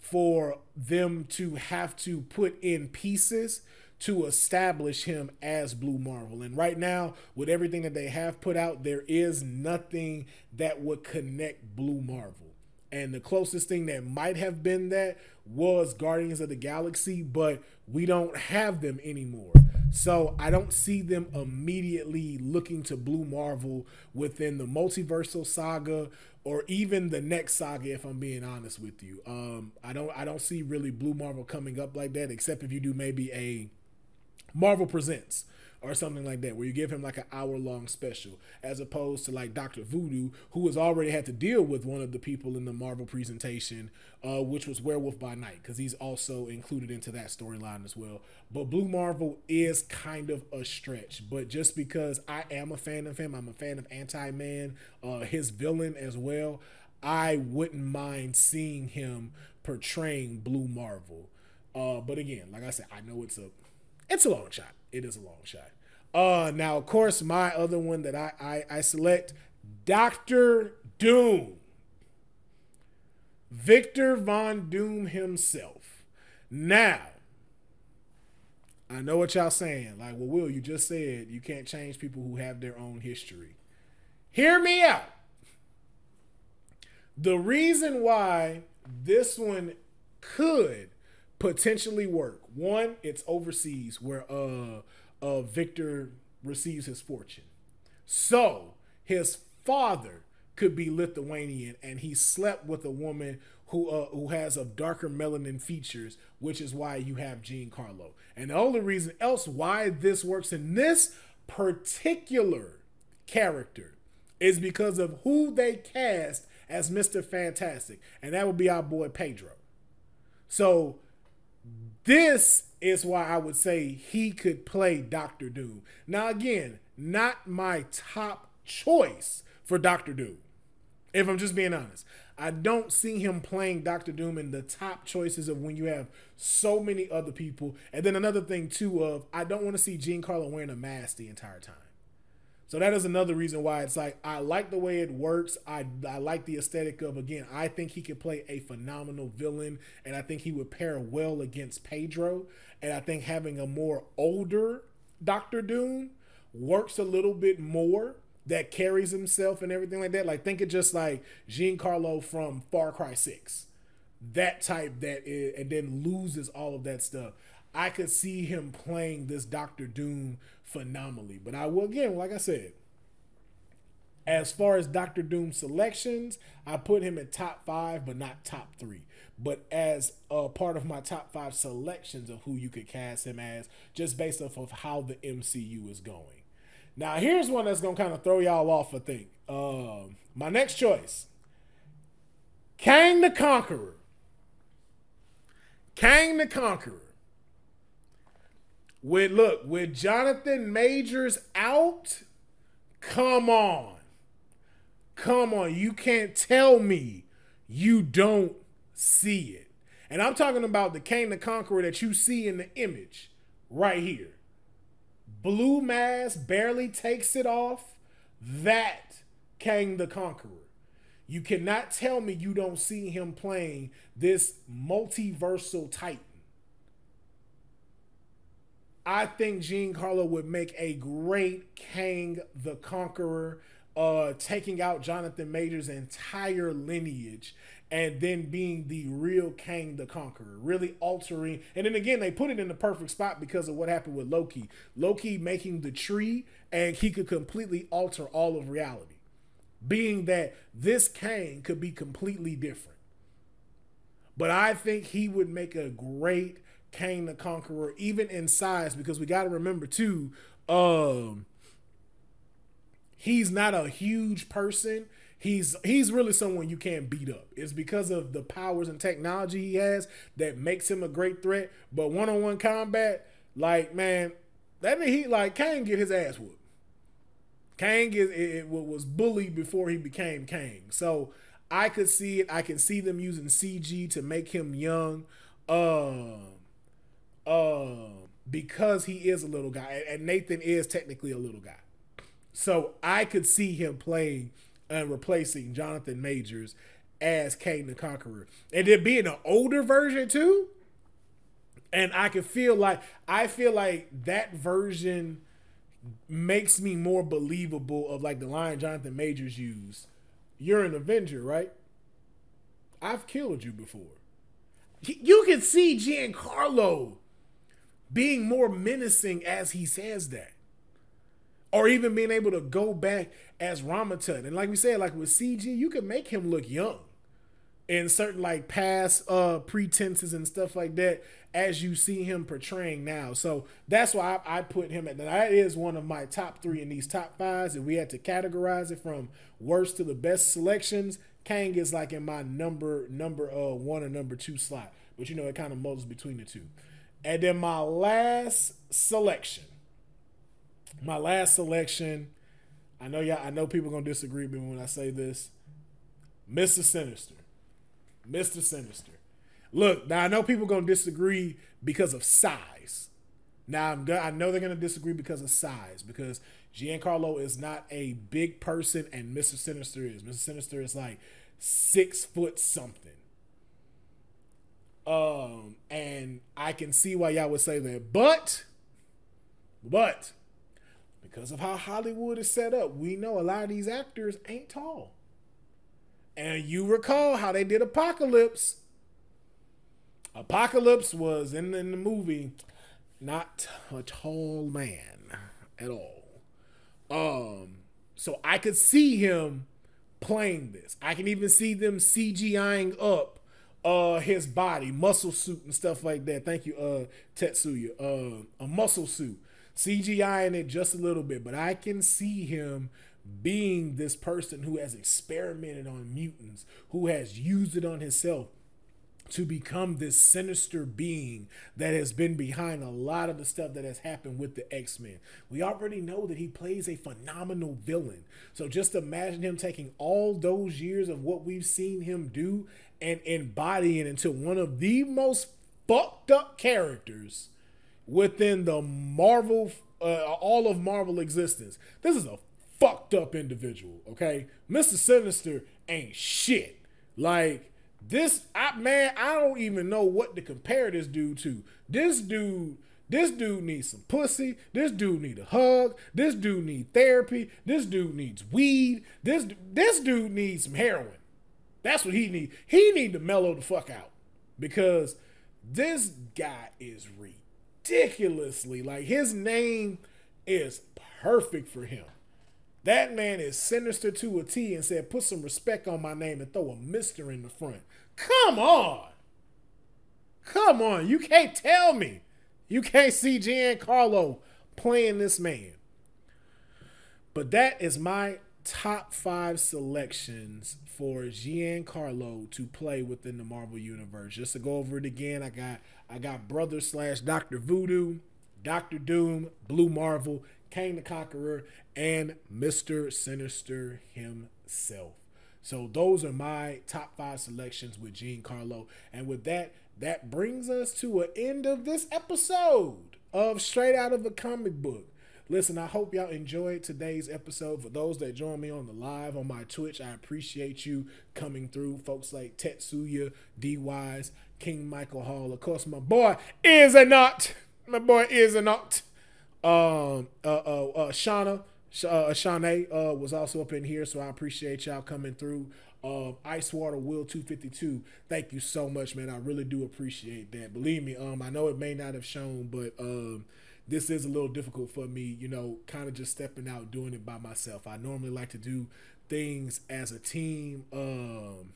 for them to have to put in pieces to establish him as Blue Marvel. And right now, with everything that they have put out, there is nothing that would connect Blue Marvel. And the closest thing that might have been that was Guardians of the Galaxy, but we don't have them anymore. So I don't see them immediately looking to Blue Marvel within the multiversal saga or even the next saga, if I'm being honest with you. Um, I don't, I don't see really Blue Marvel coming up like that, except if you do maybe a Marvel Presents, or something like that, where you give him like an hour long special, as opposed to like Doctor Voodoo, who has already had to deal with one of the people in the Marvel presentation, uh, which was Werewolf by Night, because he's also included into that storyline as well. But Blue Marvel is kind of a stretch, but just because I am a fan of him, I'm a fan of Anti-Man, uh, his villain as well, I wouldn't mind seeing him portraying Blue Marvel. Uh, but again, like I said, I know it's a, it's a long shot. It is a long shot. Uh, now, of course, my other one that I, I, I select, Doctor Doom. Victor Von Doom himself. Now, I know what y'all saying. Like, well, Will, you just said you can't change people who have their own history. Hear me out. The reason why this one could potentially work, one, it's overseas where uh, uh, Victor receives his fortune. So his father could be Lithuanian, and he slept with a woman who uh, who has of darker melanin features, which is why you have Giancarlo. And the only reason else why this works in this particular character is because of who they cast as Mister Fantastic, and that would be our boy Pedro. So this is why I would say he could play Doctor Doom. Now again, not my top choice for Doctor Doom, if I'm just being honest. I don't see him playing Doctor Doom in the top choices of when you have so many other people. And then another thing too, of I don't want to see Giancarlo wearing a mask the entire time. So that is another reason why it's like, I like the way it works. I, I like the aesthetic of, again, I think he could play a phenomenal villain, and I think he would pair well against Pedro. And I think having a more older Doctor Doom works a little bit more, that carries himself and everything like that. Like, think of just like Giancarlo from Far Cry six. That type that is, and then loses all of that stuff. I could see him playing this Doctor Doom phenomenally. But I will, again, like I said, as far as Doctor Doom selections, I put him at top five, but not top three. But as a part of my top five selections of who you could cast him as, just based off of how the M C U is going. Now, here's one that's going to kind of throw y'all off, I think. Um, my next choice, Kang the Conqueror. Kang the Conqueror. With, look, with Jonathan Majors out, come on. Come on. You can't tell me you don't see it. And I'm talking about the Kang the Conqueror that you see in the image right here. Blue mask, barely takes it off. That Kang the Conqueror. You cannot tell me you don't see him playing this multiversal titan. I think Giancarlo would make a great Kang the Conqueror, uh, taking out Jonathan Majors' entire lineage and then being the real Kang the Conqueror, really altering. And then again, they put it in the perfect spot because of what happened with Loki. Loki making the tree, and he could completely alter all of reality, being that this Kang could be completely different. But I think he would make a great Kang the Conqueror, even in size, because we got to remember too, um, he's not a huge person. He's he's really someone you can't beat up. It's because of the powers and technology he has that makes him a great threat. But one-on-one combat, like, man, that he like Kang get his ass whooped. Kang is it was bullied before he became Kang, so I could see it. I can see them using C G to make him young. Um. Uh, because he is a little guy, and Nathan is technically a little guy. So I could see him playing and replacing Jonathan Majors as Kang the Conqueror. And then being an older version too. And I could feel like, I feel like that version makes me more believable of like the line Jonathan Majors used. You're an Avenger, right? I've killed you before. You can see Giancarlo being more menacing as he says that, or even being able to go back as Ramatut. And like we said, like with C G, you can make him look young. in certain like past uh, pretenses and stuff like that as you see him portraying now. So that's why I, I put him at that. That is one of my top three in these top fives. If we had to categorize it from worst to the best selections, Kang is like in my number number uh, one or number two slot. But you know, it kind of moves between the two. And then my last selection, my last selection, I know y'all, I know people are gonna disagree with me when I say this, Mister Sinister. Mister Sinister. Look, now I know people are gonna disagree because of size. Now I'm I know they're gonna disagree because of size, because Giancarlo is not a big person and Mister Sinister is. Mister Sinister is like six foot something. Um, and I can see why y'all would say that, but, but because of how Hollywood is set up, we know a lot of these actors ain't tall. And you recall how they did Apocalypse. Apocalypse was in, in the movie, not a tall man at all. Um, so I could see him playing this. I can even see them C G I-ing up Uh, his body, muscle suit and stuff like that. Thank you, uh, Tetsuya. Uh, a muscle suit. C G I-ing it just a little bit, but I can see him being this person who has experimented on mutants, who has used it on himself to become this sinister being that has been behind a lot of the stuff that has happened with the X-Men. We already know that he plays a phenomenal villain. So just imagine him taking all those years of what we've seen him do and embodying into one of the most fucked up characters within the Marvel, uh, all of Marvel existence. This is a fucked up individual, okay? Mister Sinister ain't shit. Like, this, I, man, I don't even know what to compare this dude to. This dude, this dude needs some pussy. This dude need a hug. This dude need therapy. This dude needs weed. This, this dude needs some heroin. That's what he need. He need to mellow the fuck out, because this guy is ridiculously, like, his name is perfect for him. That man is Sinister to a T and said, put some respect on my name and throw a mister in the front. Come on. Come on. You can't tell me you can't see Giancarlo playing this man. But that is my top five selections for Giancarlo to play within the Marvel universe. Just to go over it again, I got I got Brother slash Doctor Voodoo, Doctor Doom, Blue Marvel, Kang the Conqueror, and Mister Sinister himself. So those are my top five selections with Giancarlo. And with that, that brings us to an end of this episode of Straight Out of a Comic Book. Listen, I hope y'all enjoyed today's episode. For those that join me on the live on my Twitch, I appreciate you coming through. Folks like Tetsuya, D-Wise, King Michael Hall. Of course, my boy is a not. My boy is a not. Um, uh, uh, uh, Shauna, uh, Shauna uh, was also up in here, so I appreciate y'all coming through. Uh, Icewater Will two fifty-two, thank you so much, man. I really do appreciate that. Believe me, um, I know it may not have shown, but um. this is a little difficult for me, you know, kind of just stepping out, doing it by myself. I normally like to do things as a team um,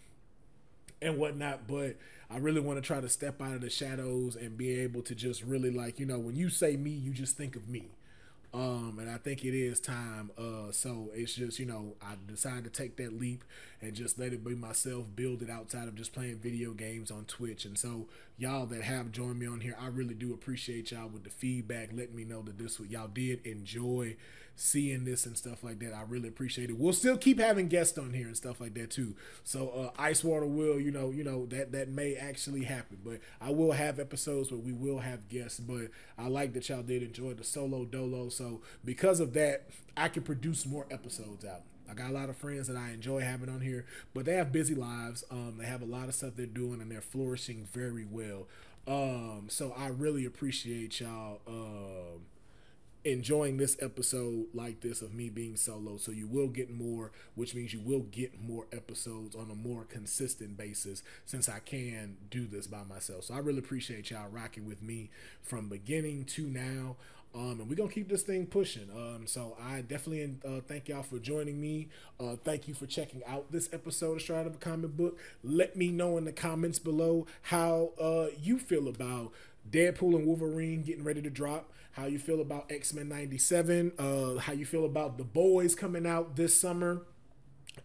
and whatnot, but I really want to try to step out of the shadows and be able to just really, like, you know, when you say me, you just think of me. Um, and I think it is time. Uh, so it's just, you know, I decided to take that leap and just let it be myself, build it outside of just playing video games on Twitch. And so y'all that have joined me on here, I really do appreciate y'all with the feedback. Let me know that this what y'all did enjoy seeing this and stuff like that. I really appreciate it. We'll still keep having guests on here and stuff like that too. So uh, Icewater will, you know, you know, that, that may actually happen, but I will have episodes where we will have guests, but I like that y'all did enjoy the solo dolo. So because of that, I can produce more episodes out. I got a lot of friends that I enjoy having on here, but they have busy lives. Um, they have a lot of stuff they're doing and they're flourishing very well. Um, so I really appreciate y'all um, enjoying this episode like this of me being solo. So you will get more, which means you will get more episodes on a more consistent basis since I can do this by myself. So I really appreciate y'all rocking with me from beginning to now. Um, and we're going to keep this thing pushing. Um, so I definitely uh, thank y'all for joining me. Uh, thank you for checking out this episode of Stride of a Comic Book. Let me know in the comments below how uh, you feel about Deadpool and Wolverine getting ready to drop, how you feel about X Men ninety-seven, uh, how you feel about The Boys coming out this summer,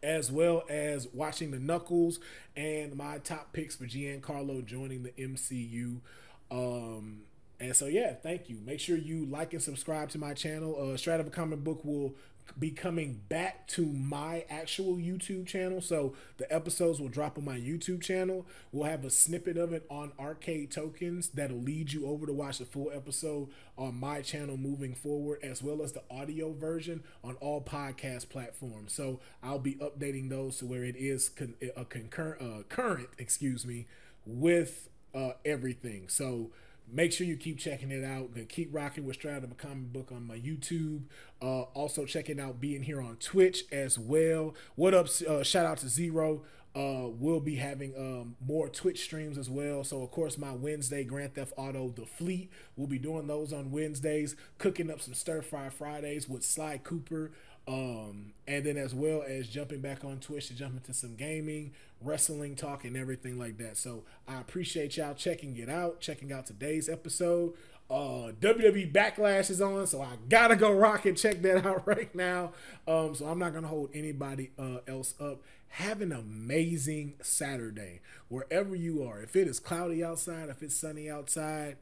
as well as watching the Knuckles, and my top picks for Giancarlo joining the M C U. Um, and so, yeah, thank you. Make sure you like and subscribe to my channel. Uh, Stride of a Comic Book will be coming back to my actual YouTube channel. So the episodes will drop on my YouTube channel. We'll have a snippet of it on Arcade Tokens that'll lead you over to watch the full episode on my channel moving forward, as well as the audio version on all podcast platforms. So I'll be updating those to where it is con a concurrent, uh, current, excuse me, with uh, everything. So make sure you keep checking it out. Keep rocking with Stride of a Comic Book on my YouTube. Uh, also checking out being here on Twitch as well. What up? Uh, shout out to Zero. Uh, we'll be having um, more Twitch streams as well. So, of course, my Wednesday Grand Theft Auto The Fleet. We'll be doing those on Wednesdays. Cooking up some Stir Fry Fridays with Sly Cooper. Um, and then as well as jumping back on Twitch to jump into some gaming, wrestling talk, and everything like that. So I appreciate y'all checking it out, checking out today's episode. Uh, W W E Backlash is on, so I gotta go rock and check that out right now. Um, so I'm not gonna hold anybody uh, else up. Have an amazing Saturday, wherever you are. If it is cloudy outside, if it's sunny outside,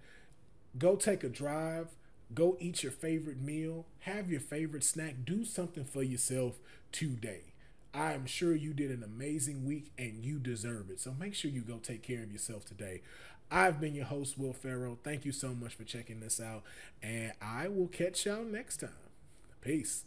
go take a drive. Go eat your favorite meal, have your favorite snack, do something for yourself today. I am sure you did an amazing week and you deserve it. So make sure you go take care of yourself today. I've been your host, Will Pharaoh. Thank you so much for checking this out. And I will catch y'all next time. Peace.